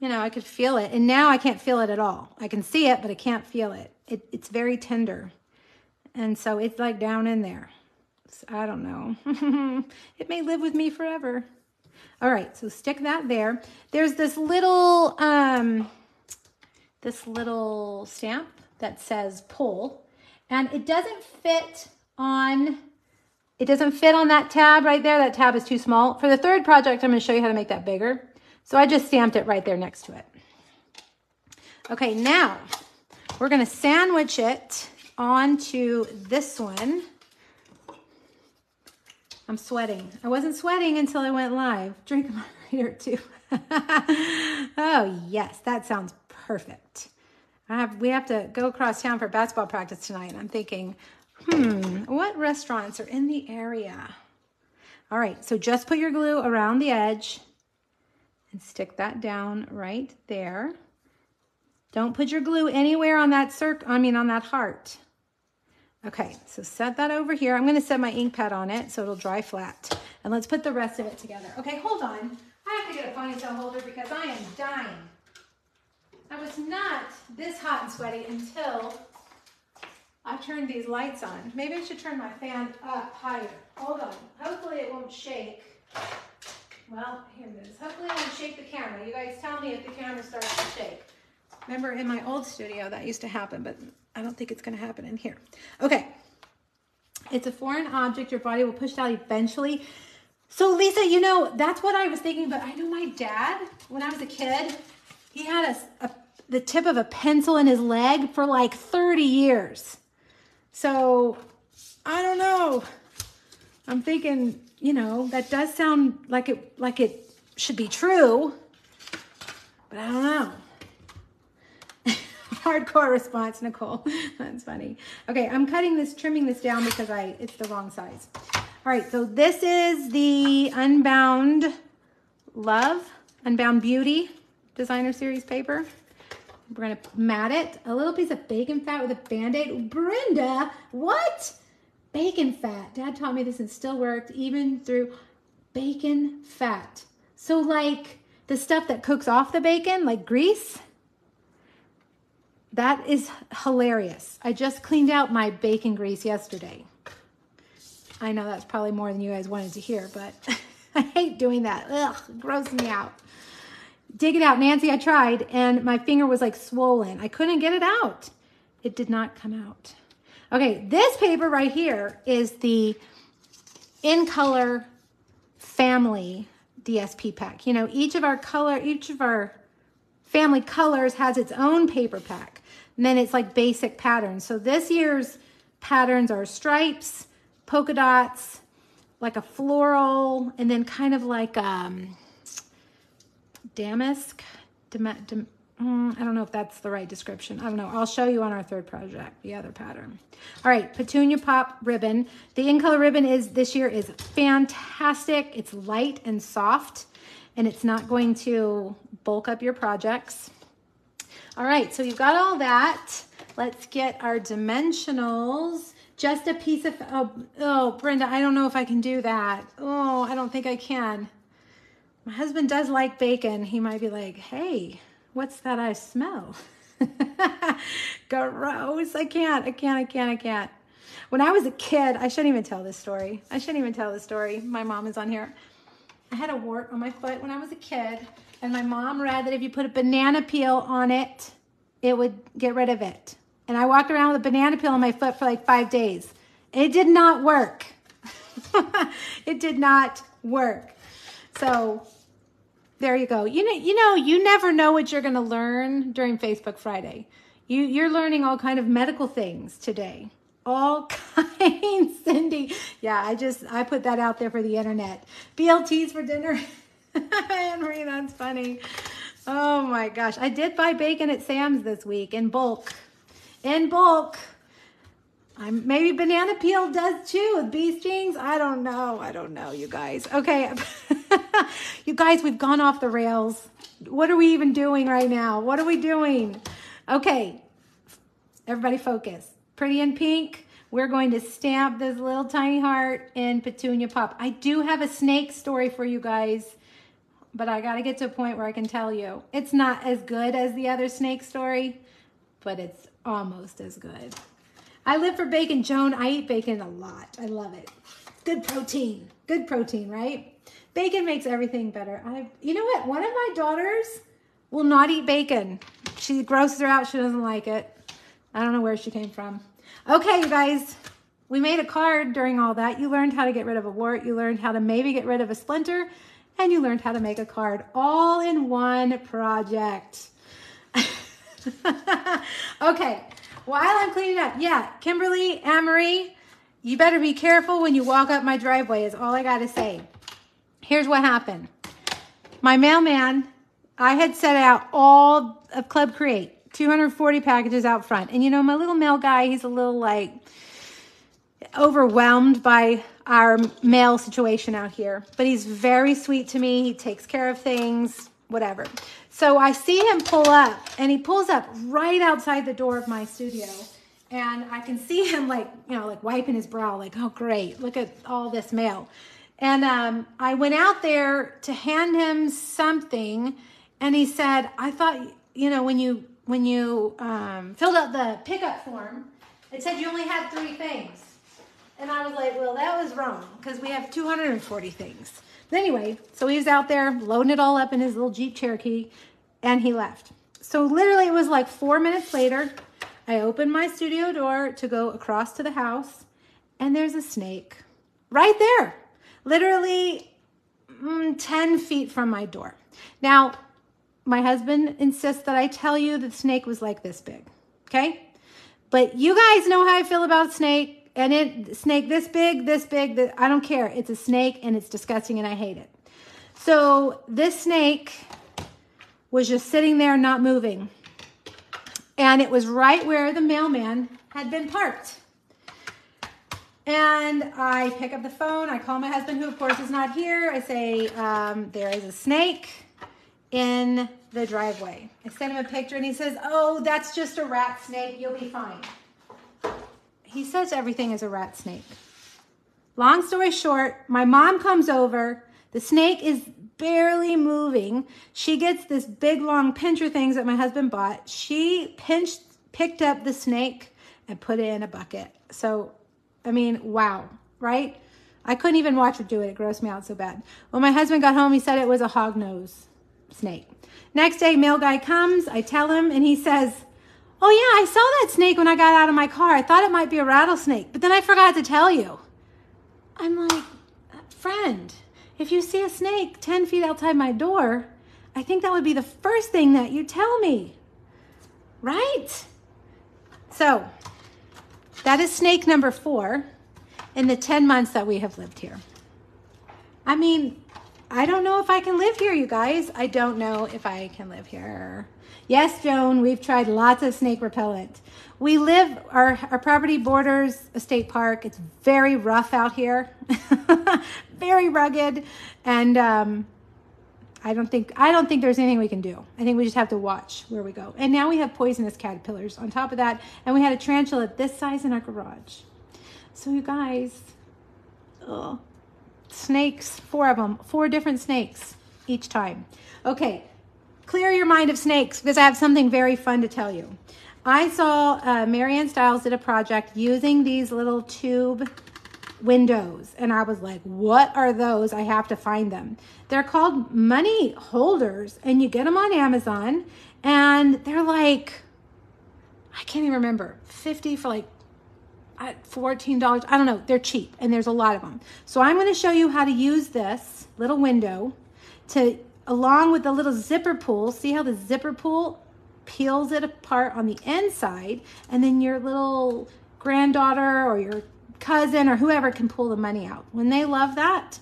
You know, I could feel it, and now I can't feel it at all. I can see it, but I can't feel it. it it's very tender. And so it's like down in there. I don't know. It may live with me forever. All right, so stick that there. There's this little, um, this little stamp that says pull, and it doesn't fit on, it doesn't fit on that tab right there. That tab is too small. For the third project, I'm gonna show you how to make that bigger. So I just stamped it right there next to it. Okay, now we're gonna sandwich it onto this one. I'm sweating. I wasn't sweating until I went live. Drink a margarita or two. Oh yes, that sounds perfect. I have, we have to go across town for basketball practice tonight. I'm thinking, hmm, what restaurants are in the area? All right, so just put your glue around the edge and stick that down right there. Don't put your glue anywhere on that circ, I mean on that heart. Okay, so set that over here. I'm gonna set my ink pad on it so it'll dry flat. And let's put the rest of it together. Okay, hold on. I have to get a ponytail holder because I am dying. I was not this hot and sweaty until I turned these lights on. Maybe I should turn my fan up higher. Hold on, hopefully it won't shake. Well, here it is. Hopefully it won't shake the camera. You guys tell me if the camera starts to shake. Remember in my old studio that used to happen, but I don't think it's gonna happen in here. Okay, it's a foreign object. Your body will push it out eventually. So Lisa, you know, that's what I was thinking, but I know my dad, when I was a kid, he had a, a, the tip of a pencil in his leg for like thirty years. So I don't know. I'm thinking, you know, that does sound like it, like it should be true, but I don't know. Hardcore response, Nicole. That's funny. Okay, I'm cutting this, trimming this down because I it's the wrong size. All right, so this is the Unbound Love, Unbound Beauty Designer Series paper. We're gonna mat it. A little piece of bacon fat with a Band-Aid. Brenda, what? Bacon fat. Dad taught me this and still worked even through bacon fat. So like the stuff that cooks off the bacon, like grease? That is hilarious. I just cleaned out my bacon grease yesterday. I know that's probably more than you guys wanted to hear, but I hate doing that. Ugh, it grosses me out. Dig it out, Nancy, I tried, and my finger was like swollen. I couldn't get it out. It did not come out. Okay, this paper right here is the In Color Family D S P pack. You know, each of our color, each of our Family Colors has its own paper pack. And then it's like basic patterns. So this year's patterns are stripes, polka dots, like a floral, and then kind of like um, damask. Dam dam mm, I don't know if that's the right description. I don't know. I'll show you on our third project, the other pattern. All right, Petunia Pop ribbon. The in color ribbon is this year is fantastic. It's light and soft, and it's not going to bulk up your projects. All right, so you've got all that. Let's get our dimensionals. Just a piece of, oh, oh, Brenda, I don't know if I can do that. Oh, I don't think I can. My husband does like bacon. He might be like, hey, what's that I smell? Gross, I can't, I can't, I can't, I can't. When I was a kid, I shouldn't even tell this story. I shouldn't even tell this story. My mom is on here. I had a wart on my foot when I was a kid, and my mom read that if you put a banana peel on it, it would get rid of it. And I walked around with a banana peel on my foot for like five days. It did not work. It did not work. So there you go. You know, you know, you never know what you're gonna learn during Facebook Friday. You, you're learning all kind of medical things today. All kinds, Cindy. Yeah, I just, I put that out there for the internet. B L Ts for dinner. Henry, that's funny. Oh my gosh. I did buy bacon at Sam's this week in bulk. In bulk, I'm, maybe banana peel does too with bee stings. I don't know. I don't know, you guys. Okay, you guys, we've gone off the rails. What are we even doing right now? What are we doing? Okay, everybody focus. Pretty in Pink. We're going to stamp this little tiny heart in Petunia Pop. I do have a snake story for you guys, but I got to get to a point where I can tell you. It's not as good as the other snake story, but it's almost as good. I live for bacon, Joan. I eat bacon a lot. I love it. Good protein. Good protein, right? Bacon makes everything better. I, you know what? One of my daughters will not eat bacon. She grosses her out. She doesn't like it. I don't know where she came from. Okay, you guys. We made a card during all that. You learned how to get rid of a wart. You learned how to maybe get rid of a splinter. And you learned how to make a card all in one project. Okay, while I'm cleaning up, yeah, Kimberly, Amory, you better be careful when you walk up my driveway is all I got to say. Here's what happened. My mailman, I had set out all of Club Create, two hundred forty packages out front. And you know, my little mail guy, he's a little like overwhelmed by our mail situation out here. But he's very sweet to me. He takes care of things, whatever. So I see him pull up, and he pulls up right outside the door of my studio, and I can see him like, you know, like wiping his brow, like, oh, great, look at all this mail. And um, I went out there to hand him something, and he said, I thought, you know, when you, when you um, filled out the pickup form, it said you only had three things. And I was like, well, that was wrong, because we have two hundred forty things. Anyway, so he was out there loading it all up in his little Jeep Cherokee, and he left. So literally it was like four minutes later, I opened my studio door to go across to the house, and there's a snake right there, literally mm, ten feet from my door. Now, my husband insists that I tell you the snake was like this big, okay? But you guys know how I feel about snake. And it snake this big, this big, this, I don't care. It's a snake and it's disgusting and I hate it. So this snake was just sitting there not moving. And it was right where the mailman had been parked. And I pick up the phone. I call my husband, who of course is not here. I say, um, there is a snake in the driveway. I send him a picture and he says, oh, that's just a rat snake. You'll be fine. He says everything is a rat snake. Long story short, my mom comes over. The snake is barely moving. She gets this big, long pincher things that my husband bought. She pinched, picked up the snake and put it in a bucket. So, I mean, wow, right? I couldn't even watch her do it. It grossed me out so bad. When my husband got home, he said it was a hognose snake. Next day, mail guy comes. I tell him, and he says, oh yeah, I saw that snake when I got out of my car. I thought it might be a rattlesnake, but then I forgot to tell you. I'm like, friend, if you see a snake ten feet outside my door, I think that would be the first thing that you tell me, right? So that is snake number four in the ten months that we have lived here. I mean, I don't know if I can live here, you guys. I don't know if I can live here. Yes, Joan, we've tried lots of snake repellent. We live, our, our property borders a state park. It's very rough out here, very rugged. And um, I don't think, I don't think there's anything we can do. I think we just have to watch where we go. And now we have poisonous caterpillars on top of that. And we had a tarantula this size in our garage. So you guys, ugh. Snakes, four of them, four different snakes each time. Okay, clear your mind of snakes because I have something very fun to tell you. I saw uh, Marianne Stiles did a project using these little tube windows and I was like, what are those? I have to find them. They're called money holders and you get them on Amazon and they're like, I can't even remember, fifty for like fourteen dollars, I don't know, they're cheap and there's a lot of them. So I'm going to show you how to use this little window to, along with the little zipper pull, see how the zipper pull peels it apart on the inside and then your little granddaughter or your cousin or whoever can pull the money out. When they love that,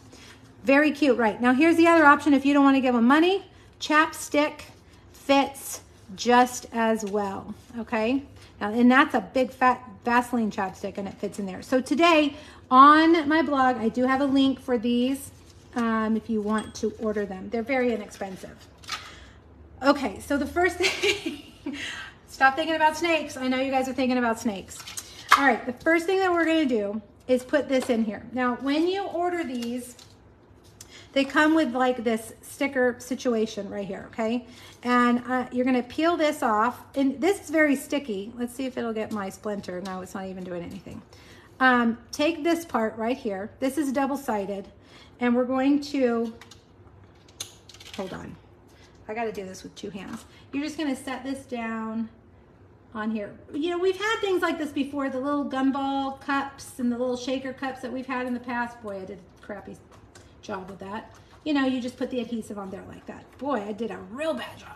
very cute, right? Now here's the other option if you don't want to give them money, chapstick fits just as well, okay? Now, and that's a big fat Vaseline chapstick and it fits in there. So today on my blog, I do have a link for these um, if you want to order them. They're very inexpensive. Okay, so the first thing, stop thinking about snakes. I know you guys are thinking about snakes. All right, the first thing that we're gonna do is put this in here. Now, when you order these, they come with like this sticker situation right here, okay? And uh, you're gonna peel this off. And this is very sticky. Let's see if it'll get my splinter. No, it's not even doing anything. Um, take this part right here. This is double-sided. And we're going to, hold on. I gotta do this with two hands. You're just gonna set this down on here. You know, we've had things like this before, the little gumball cups and the little shaker cups that we've had in the past. Boy, I did crappy job with that. You know, you just put the adhesive on there like that. Boy, I did a real bad job.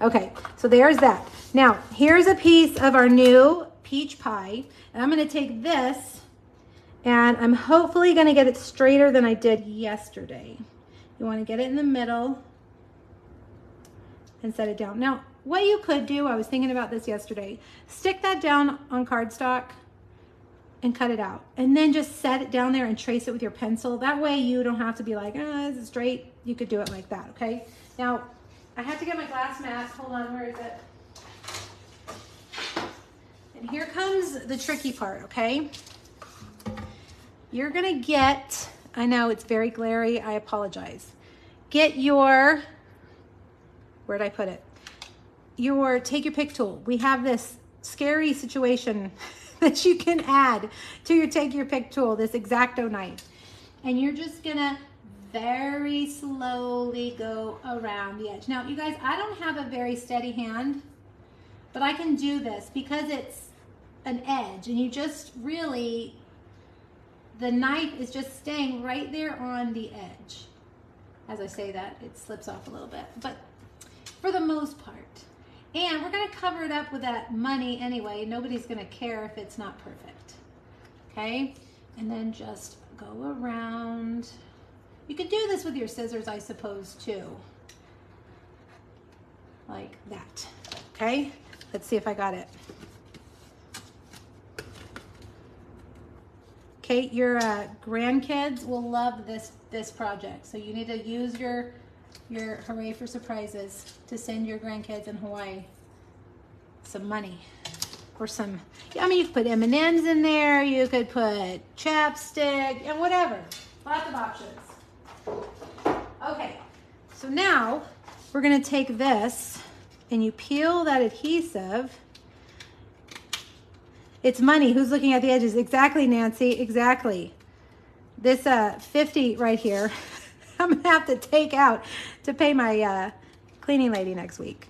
Okay, so there's that. Now, here's a piece of our new peach pie. And I'm gonna take this and I'm hopefully gonna get it straighter than I did yesterday. You wanna get it in the middle and set it down. Now, what you could do, I was thinking about this yesterday, stick that down on cardstock and cut it out and then just set it down there and trace it with your pencil. That way you don't have to be like, ah, is it straight? You could do it like that, okay? Now, I have to get my glass mask. Hold on, where is it? And here comes the tricky part, okay? You're gonna get, I know it's very glary, I apologize. Get your, where'd I put it? Your, take your pick tool. We have this scary situation that you can add to your take your pick tool, this X-Acto knife. And you're just gonna very slowly go around the edge. Now, you guys, I don't have a very steady hand, but I can do this because it's an edge and you just really, the knife is just staying right there on the edge. As I say that, it slips off a little bit, but for the most part. And we're gonna cover it up with that money anyway. Nobody's gonna care if it's not perfect, okay? And then just go around. You could do this with your scissors, I suppose, too. Like that, okay? Let's see if I got it. Kate, your uh, grandkids will love this, this project. So you need to use your your Hooray for Surprises to send your grandkids in Hawaii some money or some, I mean, you could put M and M's in there, you could put chapstick and whatever, lots of options. Okay, so now we're gonna take this and you peel that adhesive. It's money, who's looking at the edges? Exactly, Nancy, exactly. This uh, fifty right here, I'm gonna have to take out to pay my uh, cleaning lady next week.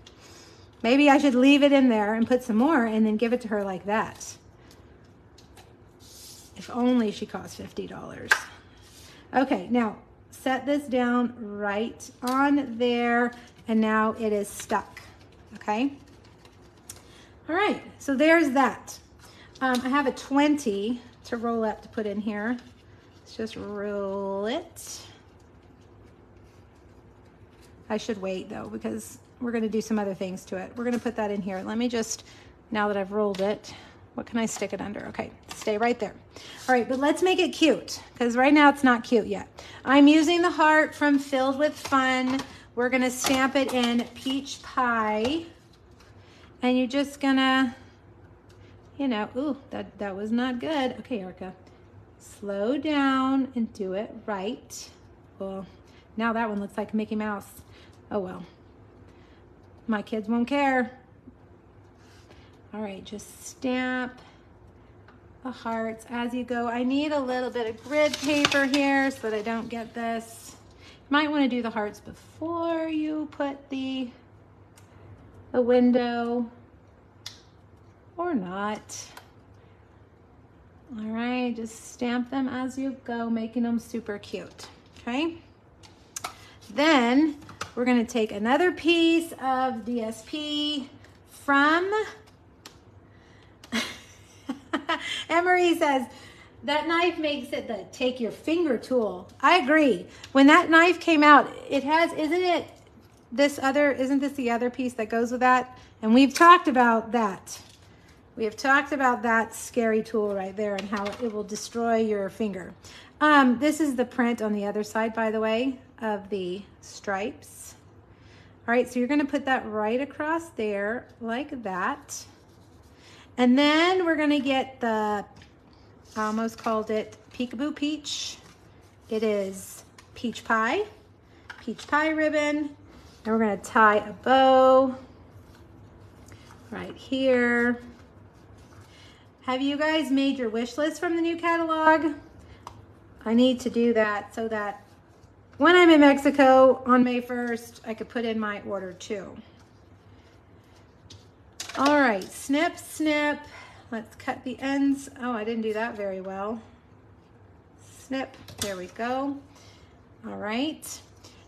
Maybe I should leave it in there and put some more and then give it to her like that. If only she cost fifty dollars. Okay, now set this down right on there, and now it is stuck, okay? All right, so there's that. Um, I have a twenty to roll up to put in here. Let's just roll it. I should wait though, because we're gonna do some other things to it. We're gonna put that in here. Let me just, now that I've rolled it, what can I stick it under? Okay, stay right there. All right, but let's make it cute, because right now it's not cute yet. I'm using the heart from Filled with Fun. We're gonna stamp it in Peach Pie. And you're just gonna, you know, ooh, that, that was not good. Okay, Erica, slow down and do it right. Well, now that one looks like Mickey Mouse. Oh well, my kids won't care. All right, just stamp the hearts as you go. I need a little bit of grid paper here so that I don't get this. You might want to do the hearts before you put the, the window or not. All right, just stamp them as you go, making them super cute, okay? Then we're gonna take another piece of D S P from Emery says, that knife makes it the take your finger tool. I agree. When that knife came out, it has, isn't it this other, isn't this the other piece that goes with that? And we've talked about that. We have talked about that scary tool right there and how it will destroy your finger. Um, this is the print on the other side, by the way, of the stripes. All right, so you're gonna put that right across there like that. And then we're gonna get the, I almost called it Peekaboo Peach. It is Peach Pie, Peach Pie ribbon. And we're gonna tie a bow right here. Have you guys made your wish list from the new catalog? I need to do that so that when I'm in Mexico on May first, I could put in my order too. All right, snip, snip. Let's cut the ends. Oh, I didn't do that very well. Snip, there we go. All right,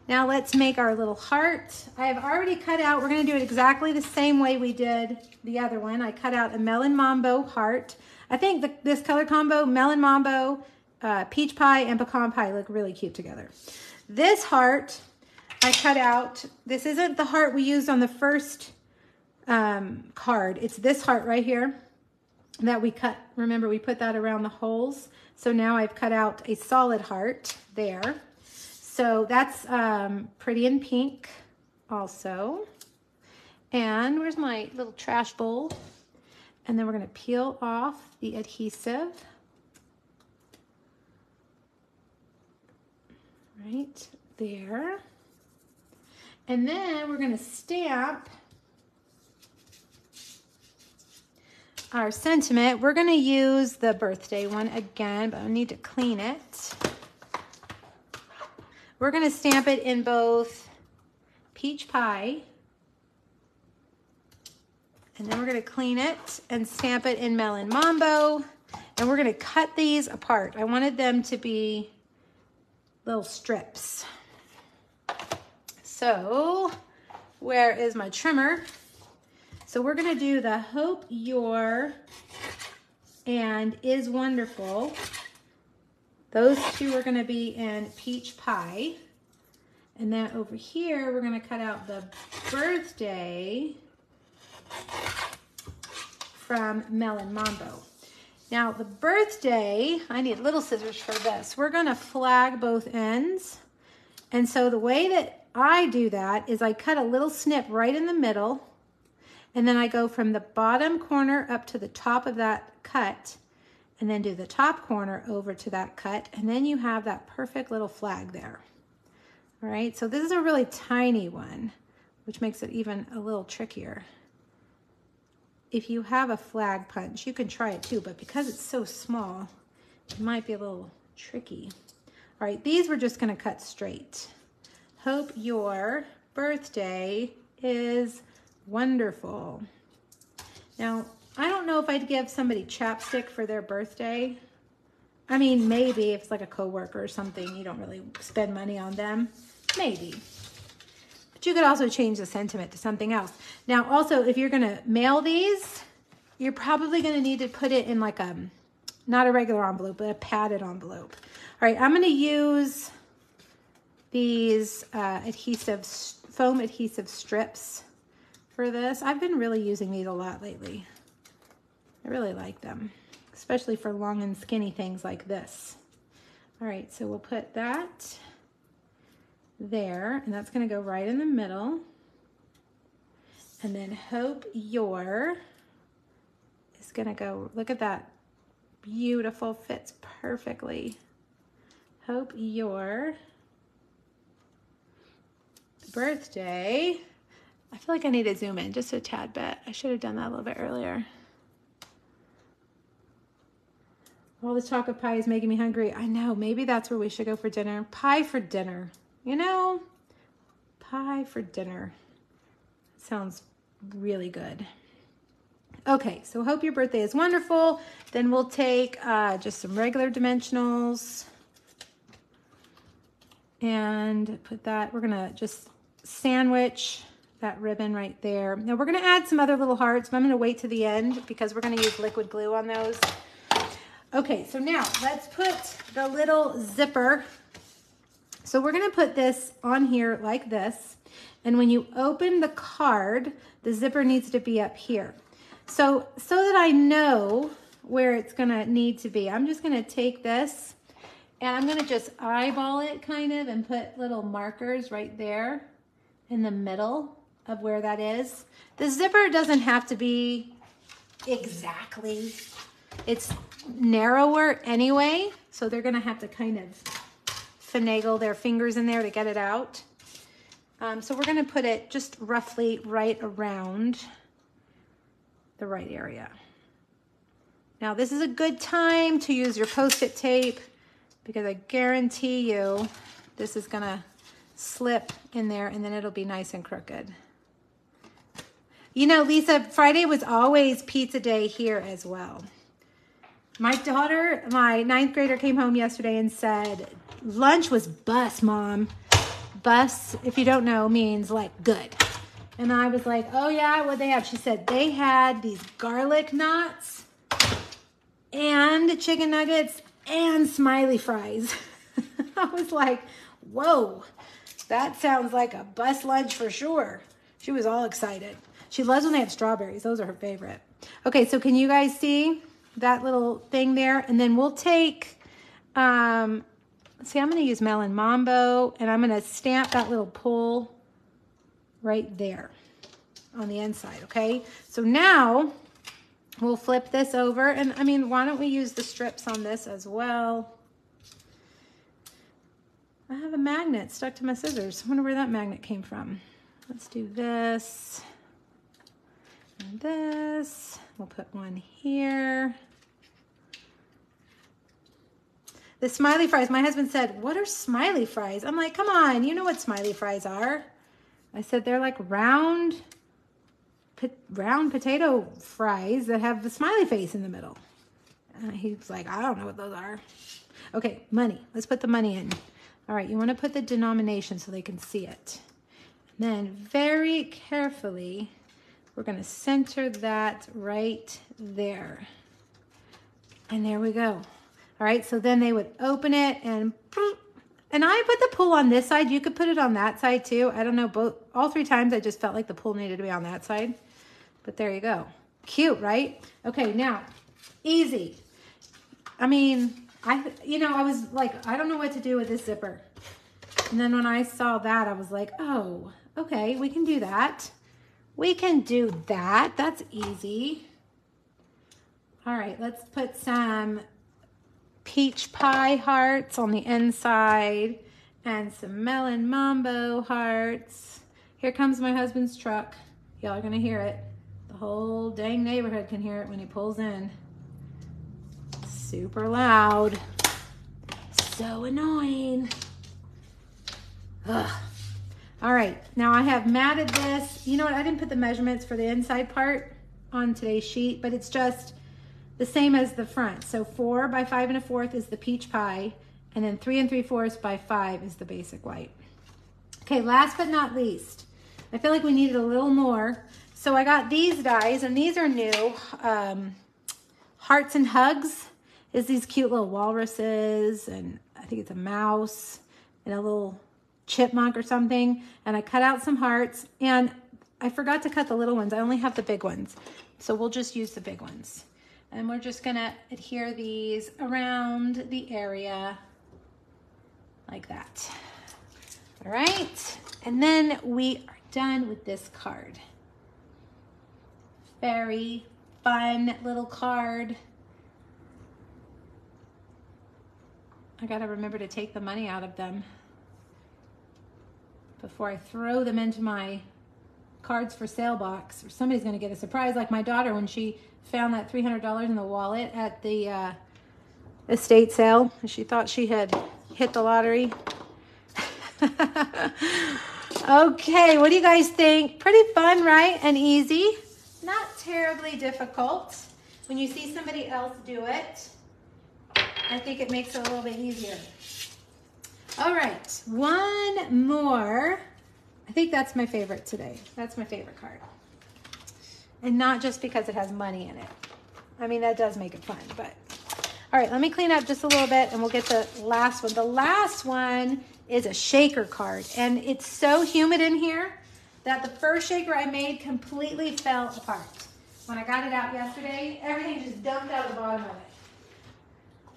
now let's make our little heart. I have already cut out, we're gonna do it exactly the same way we did the other one. I cut out a Melon Mambo heart. I think the, this color combo, Melon Mambo, uh, Peach Pie, and Pecan Pie look really cute together. This heart, I cut out, this isn't the heart we used on the first um card. It's this heart right here that we cut. Remember, we put that around the holes. So now I've cut out a solid heart there. So that's um Pretty in Pink also. And where's my little trash bowl? And then we're going to peel off the adhesive. Right there. And then we're going to stamp our sentiment. We're gonna use the birthday one again, but I need to clean it. We're gonna stamp it in both Peach Pie, and then we're gonna clean it and stamp it in Melon Mambo, and we're gonna cut these apart. I wanted them to be little strips. So, where is my trimmer? So we're gonna do the Hope You're and Is Wonderful. Those two are gonna be in Peach Pie. And then over here, we're gonna cut out the birthday from Melon Mambo. Now the birthday, I need little scissors for this. We're gonna flag both ends. And so the way that I do that is I cut a little snip right in the middle. And then I go from the bottom corner up to the top of that cut, and then do the top corner over to that cut, and then you have that perfect little flag there. All right, so this is a really tiny one, which makes it even a little trickier. If you have a flag punch, you can try it too, but because it's so small, it might be a little tricky. All right, these we're just gonna cut straight. Hope your birthday is wonderful. Now, I don't know if I'd give somebody chapstick for their birthday. I mean, maybe if it's like a coworker or something, you don't really spend money on them. Maybe. But you could also change the sentiment to something else. Now, also, if you're going to mail these, you're probably going to need to put it in like a, not a regular envelope, but a padded envelope. All right, I'm going to use these uh, adhesive, foam adhesive strips for this. I've been really using these a lot lately. I really like them, especially for long and skinny things like this. All right, so we'll put that there, and that's gonna go right in the middle. And then Hope Your is gonna go, look at that, beautiful, fits perfectly. Hope Your Birthday. I feel like I need to zoom in just a tad bit. I should have done that a little bit earlier. All the chocolate pie is making me hungry. I know, maybe that's where we should go for dinner. Pie for dinner, you know? Pie for dinner. Sounds really good. Okay, so hope your birthday is wonderful. Then we'll take uh, just some regular dimensionals and put that, we're gonna just sandwich that ribbon right there. Now we're gonna add some other little hearts, but I'm gonna wait to the end because we're gonna use liquid glue on those. Okay, so now let's put the little zipper. So we're gonna put this on here like this. And when you open the card, the zipper needs to be up here. So, so that I know where it's gonna need to be, I'm just gonna take this and I'm gonna just eyeball it kind of and put little markers right there in the middle of where that is. The zipper doesn't have to be exactly, it's narrower anyway, so they're gonna have to kind of finagle their fingers in there to get it out. Um, so we're gonna put it just roughly right around the right area. Now this is a good time to use your post-it tape because I guarantee you this is gonna slip in there and then it'll be nice and crooked. You know, Lisa, Friday was always pizza day here as well. My daughter, my ninth grader, came home yesterday and said, lunch was bus, Mom. Bus, if you don't know, means like good. And I was like, oh yeah, what'd they have? She said, they had these garlic knots and chicken nuggets and smiley fries. I was like, whoa, that sounds like a bus lunch for sure. She was all excited. She loves when they have strawberries. Those are her favorite. Okay, so can you guys see that little thing there? And then we'll take, um, let's see, I'm gonna use Melon Mambo and I'm gonna stamp that little pull right there on the inside, okay? So now we'll flip this over and I mean, why don't we use the strips on this as well? I have a magnet stuck to my scissors. I wonder where that magnet came from. Let's do this and this. We'll put one here. The smiley fries, my husband said, what are smiley fries? I'm like, come on, you know what smiley fries are. I said, they're like round, po round potato fries that have the smiley face in the middle. Uh, he's like, I don't know what those are. Okay, money, let's put the money in. All right, you wanna put the denomination so they can see it. And then very carefully, we're gonna center that right there. And there we go. All right, so then they would open it and, and I put the pull on this side. You could put it on that side too. I don't know, both, all three times I just felt like the pull needed to be on that side. But there you go. Cute, right? Okay, now, easy. I mean, I, you know, I was like, I don't know what to do with this zipper. And then when I saw that, I was like, oh, okay, we can do that. We can do that, that's easy. All right, let's put some peach pie hearts on the inside and some melon mambo hearts. Here comes my husband's truck. Y'all are gonna hear it. The whole dang neighborhood can hear it when he pulls in. Super loud, so annoying. Ugh. All right, now I have matted this. You know what, I didn't put the measurements for the inside part on today's sheet, but it's just the same as the front. So four by five and a fourth is the peach pie, and then three and three fourths by five is the basic white. Okay, last but not least, I feel like we needed a little more. So I got these dies, and these are new. Um, Hearts and Hugs is these cute little walruses, and I think it's a mouse and a little chipmunk or something. And I cut out some hearts, and I forgot to cut the little ones. I only have the big ones. So we'll just use the big ones. And we're just gonna adhere these around the area like that. All right, and then we are done with this card. Very fun little card. I gotta remember to take the money out of them before I throw them into my cards for sale box, or somebody's gonna get a surprise, like my daughter when she found that three hundred dollars in the wallet at the uh, estate sale, and she thought she had hit the lottery. Okay, what do you guys think? Pretty fun, right? And easy. Not terribly difficult. When you see somebody else do it, I think it makes it a little bit easier. All right, one more. I think that's my favorite today. That's my favorite card. And not just because it has money in it. I mean, that does make it fun, but. All right, let me clean up just a little bit and we'll get the last one. The last one is a shaker card, and it's so humid in here that the first shaker I made completely fell apart. When I got it out yesterday, everything just dumped out the bottom of it.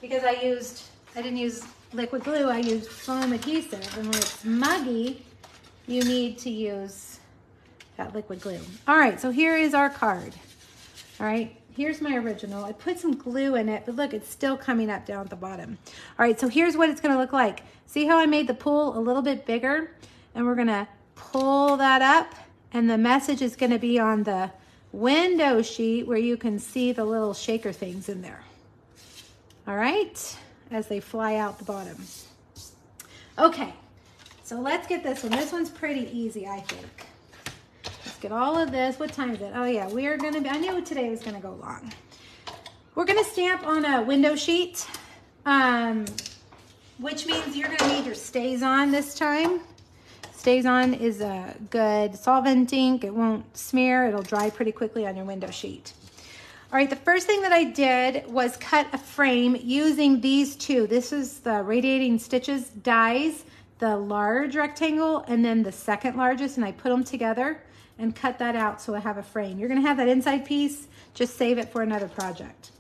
Because I used, I didn't use liquid glue, I used foam adhesive, and when it's muggy, you need to use that liquid glue. All right, so here is our card. All right, here's my original. I put some glue in it, but look, it's still coming up down at the bottom. All right, so here's what it's gonna look like. See how I made the pool a little bit bigger? And we're gonna pull that up, and the message is gonna be on the window sheet where you can see the little shaker things in there. All right, as they fly out the bottom. Okay, so let's get this one. This one's pretty easy, I think. Get all of this. What time is it? Oh yeah, we are gonna be, I knew today was gonna go long. We're gonna stamp on a window sheet, um, which means you're gonna need your stays on this time. Stays on is a good solvent ink. It won't smear, it'll dry pretty quickly on your window sheet. All right, the first thing that I did was cut a frame using these two. This is the Radiating Stitches dies, the large rectangle, and then the second largest, and I put them together and cut that out so I have a frame. You're gonna have that inside piece, just save it for another project.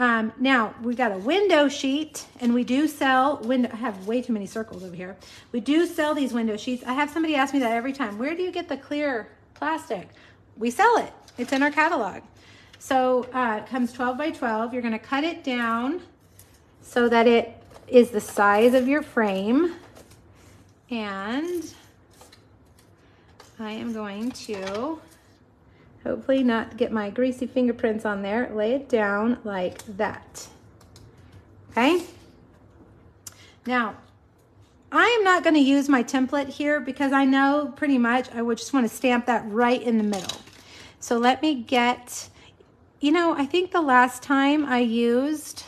Um, now, we got a window sheet, and we do sell, window, I have way too many circles over here. We do sell these window sheets. I have somebody ask me that every time, where do you get the clear plastic? We sell it, it's in our catalog. So uh, it comes twelve by twelve, you're gonna cut it down so that it is the size of your frame, and I am going to hopefully not get my greasy fingerprints on there. Lay it down like that. Okay. Now, I am not going to use my template here because I know pretty much I would just want to stamp that right in the middle. So let me get, you know, I think the last time I used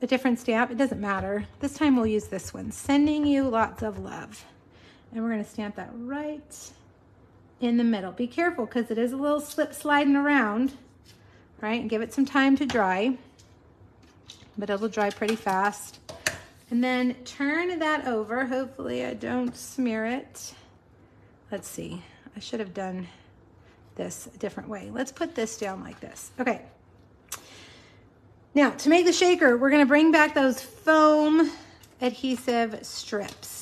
a different stamp, it doesn't matter. This time we'll use this one. Sending you lots of love. And we're gonna stamp that right in the middle. Be careful, because it is a little slip sliding around, right? And give it some time to dry, but it'll dry pretty fast. And then turn that over. Hopefully I don't smear it. Let's see, I should have done this a different way. Let's put this down like this, okay. Now, to make the shaker, we're gonna bring back those foam adhesive strips.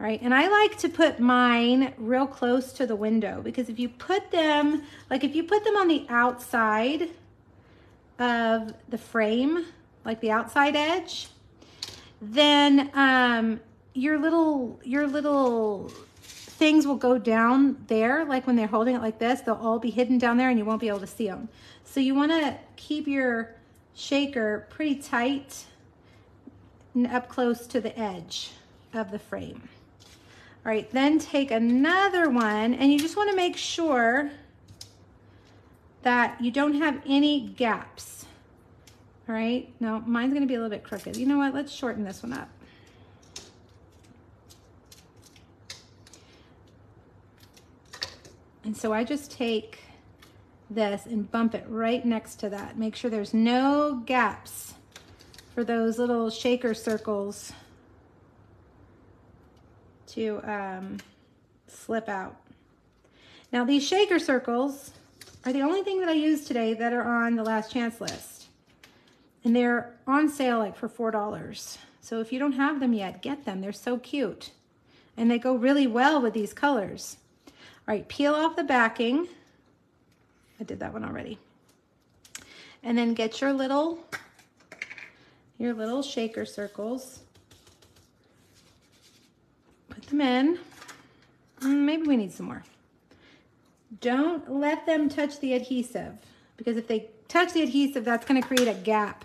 All right, and I like to put mine real close to the window, because if you put them, like if you put them on the outside of the frame, like the outside edge, then um, your little your little things will go down there, like when they're holding it like this, they'll all be hidden down there and you won't be able to see them. So you wanna keep your shaker pretty tight and up close to the edge of the frame. All right, then take another one, and you just want to make sure that you don't have any gaps. All right, now mine's gonna be a little bit crooked. You know what, let's shorten this one up. And so I just take this and bump it right next to that. Make sure there's no gaps for those little shaker circles to um, slip out. Now these shaker circles are the only thing that I use today that are on the last chance list. And they're on sale like for four dollars. So if you don't have them yet, get them. They're so cute. And they go really well with these colors. All right, peel off the backing. I did that one already. And then get your little, your little shaker circles. Put them in. Maybe we need some more. Don't let them touch the adhesive, because if they touch the adhesive, that's going to create a gap.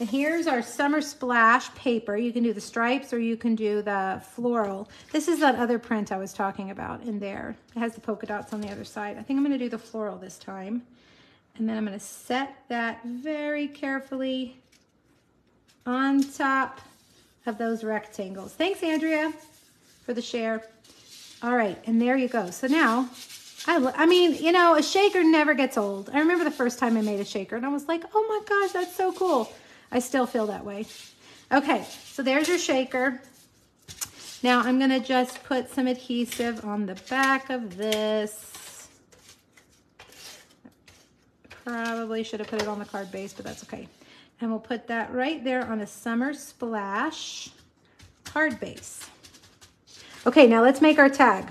And here's our Summer Splash paper. You can do the stripes or you can do the floral. This is that other print I was talking about in there. It has the polka dots on the other side. I think I'm going to do the floral this time. And then I'm going to set that very carefully on top of those rectangles. Thanks, Andrea, for the share. All right, and there you go. So now... I, I mean, you know, a shaker never gets old. I remember the first time I made a shaker and I was like, oh my gosh, that's so cool. I still feel that way. Okay, so there's your shaker. Now I'm gonna just put some adhesive on the back of this. Probably should have put it on the card base, but that's okay. And we'll put that right there on a Summer Splash card base. Okay, now let's make our tag.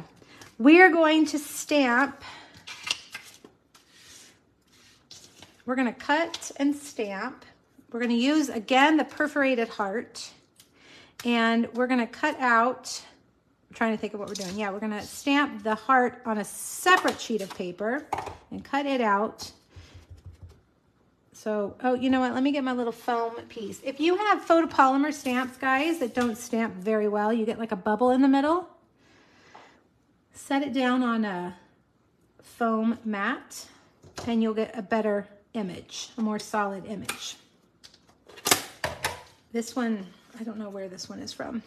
We're going to stamp, we're gonna cut and stamp. We're gonna use, again, the perforated heart, and we're gonna cut out, I'm trying to think of what we're doing. Yeah, we're gonna stamp the heart on a separate sheet of paper and cut it out. So, oh, you know what? Let me get my little foam piece. If you have photopolymer stamps, guys, that don't stamp very well, you get like a bubble in the middle. Set it down on a foam mat and you'll get a better image, a more solid image. This one, I don't know where this one is from.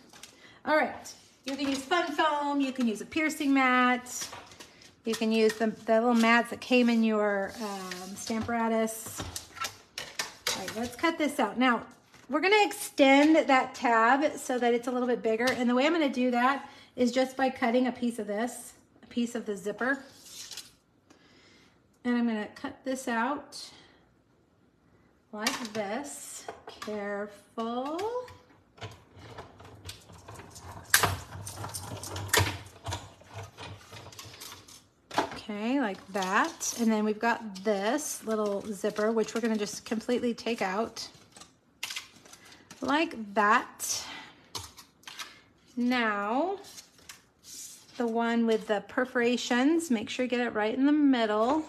All right, you can use fun foam, you can use a piercing mat, you can use the, the little mats that came in your um, Stamparatus. All right, let's cut this out. Now, we're gonna extend that tab so that it's a little bit bigger, and the way I'm gonna do that is just by cutting a piece of this, a piece of the zipper. And I'm gonna cut this out like this, careful. Okay, like that. And then we've got this little zipper, which we're gonna just completely take out like that. Now, the one with the perforations, make sure you get it right in the middle.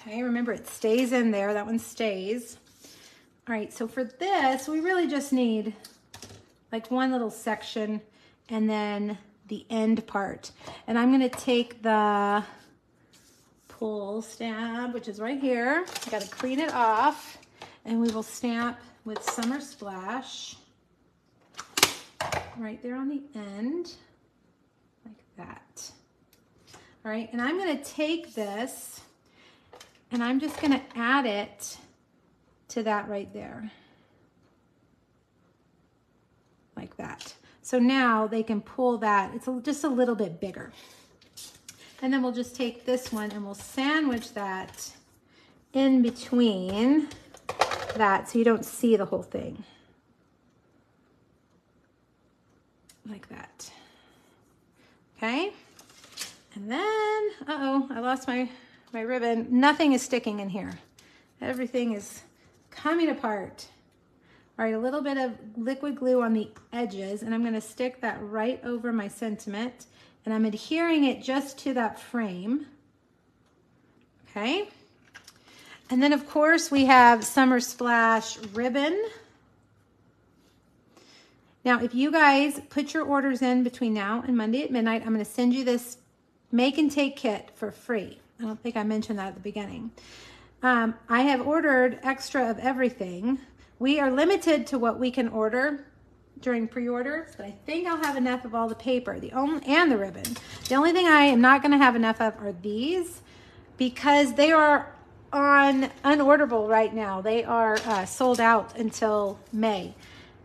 Okay, remember it stays in there, that one stays. All right, so for this, we really just need like one little section and then the end part. And I'm gonna take the pull stamp, which is right here. I gotta clean it off, and we will stamp with Summer Splash right there on the end, like that. All right, and I'm gonna take this, and I'm just gonna add it to that right there, like that. So now they can pull that, it's just a little bit bigger. And then we'll just take this one and we'll sandwich that in between that so you don't see the whole thing. Like that. Okay. And then, uh-oh, I lost my, my ribbon. Nothing is sticking in here. Everything is coming apart. All right, a little bit of liquid glue on the edges, and I'm gonna stick that right over my sentiment. And I'm adhering it just to that frame, okay? And then, of course, we have Summer Splash ribbon. Now, if you guys put your orders in between now and Monday at midnight, I'm going to send you this make and take kit for free. I don't think I mentioned that at the beginning. Um, I have ordered extra of everything. We are limited to what we can order during pre-order, but I think I'll have enough of all the paper the only, and the ribbon. The only thing I am not going to have enough of are these, because they are on unorderable right now. They are uh, sold out until May.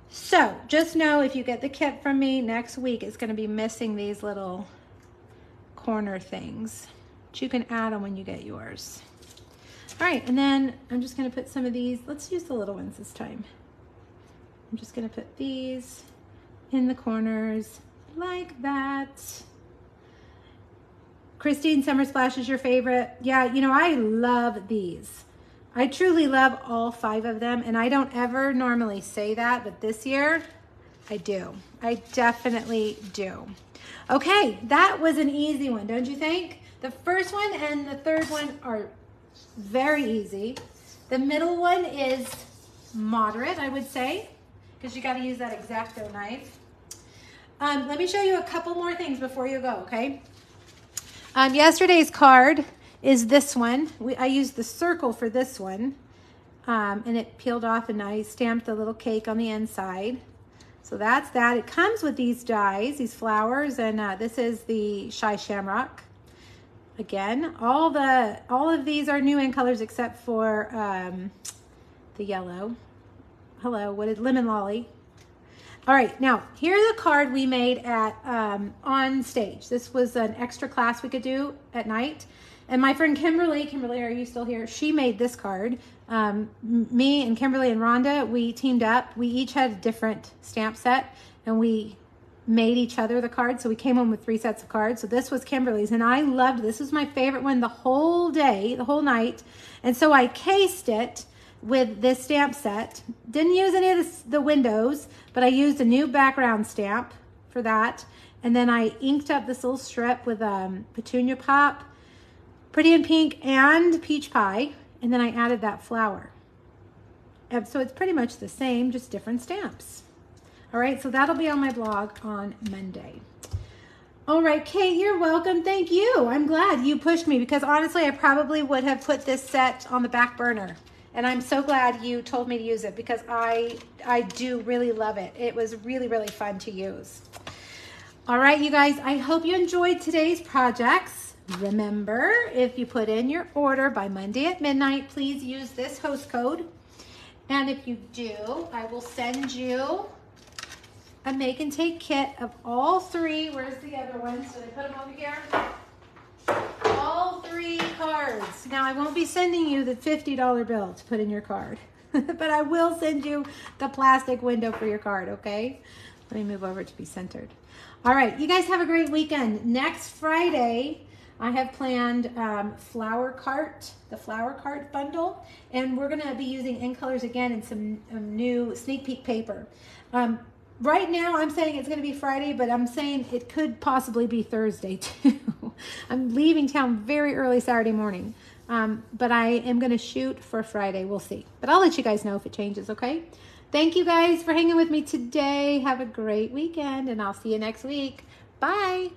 So just know, if you get the kit from me next week, it's going to be missing these little corner things. But you can add them when you get yours. All right, and then I'm just going to put some of these. Let's use the little ones this time. I'm just going to put these in the corners like that. Christine, Summer Splash is your favorite. Yeah, you know, I love these. I truly love all five of them, and I don't ever normally say that, but this year I do. I definitely do. Okay, that was an easy one, don't you think? The first one and the third one are very easy. The middle one is moderate, I would say, because you got to use that X-Acto knife. Um, let me show you a couple more things before you go, okay? Um, yesterday's card is this one. We, I used the circle for this one, um, and it peeled off, and I stamped the little cake on the inside. So that's that. It comes with these dies, these flowers, and uh, this is the Shy Shamrock. Again, all the all of these are new in colors except for um, the yellow. Hello, what is Lemon Lolly? All right, now here's a card we made at um, on stage. This was an extra class we could do at night. And my friend Kimberly, Kimberly, are you still here? She made this card. Um, me and Kimberly and Rhonda, we teamed up. We each had a different stamp set, and we made each other the cards. So we came home with three sets of cards. So this was Kimberly's, and I loved this. This was my favorite one the whole day, the whole night. And so I cased it with this stamp set. Didn't use any of the, the windows, but I used a new background stamp for that. And then I inked up this little strip with um, Petunia Pop, Pretty in Pink, and Peach Pie. And then I added that flower. And so it's pretty much the same, just different stamps. All right, so that'll be on my blog on Monday. All right, Kate, you're welcome. Thank you. I'm glad you pushed me, because honestly, I probably would have put this set on the back burner. And I'm so glad you told me to use it, because I, I do really love it. It was really, really fun to use. All right, you guys, I hope you enjoyed today's projects. Remember, if you put in your order by Monday at midnight, please use this host code. And if you do, I will send you a make and take kit of all three. Where's the other one? So I put them over here. All three cards. Now, I won't be sending you the fifty dollar bill to put in your card, but I will send you the plastic window for your card, okay? Let me move over to be centered. All right, you guys have a great weekend. Next Friday, I have planned um, flower cart, the flower cart bundle, and we're gonna be using In Colors again and some um, new sneak peek paper. Um, Right now, I'm saying it's going to be Friday, but I'm saying it could possibly be Thursday, too. I'm leaving town very early Saturday morning, um, but I am going to shoot for Friday. We'll see. But I'll let you guys know if it changes, okay? Thank you guys for hanging with me today. Have a great weekend, and I'll see you next week. Bye.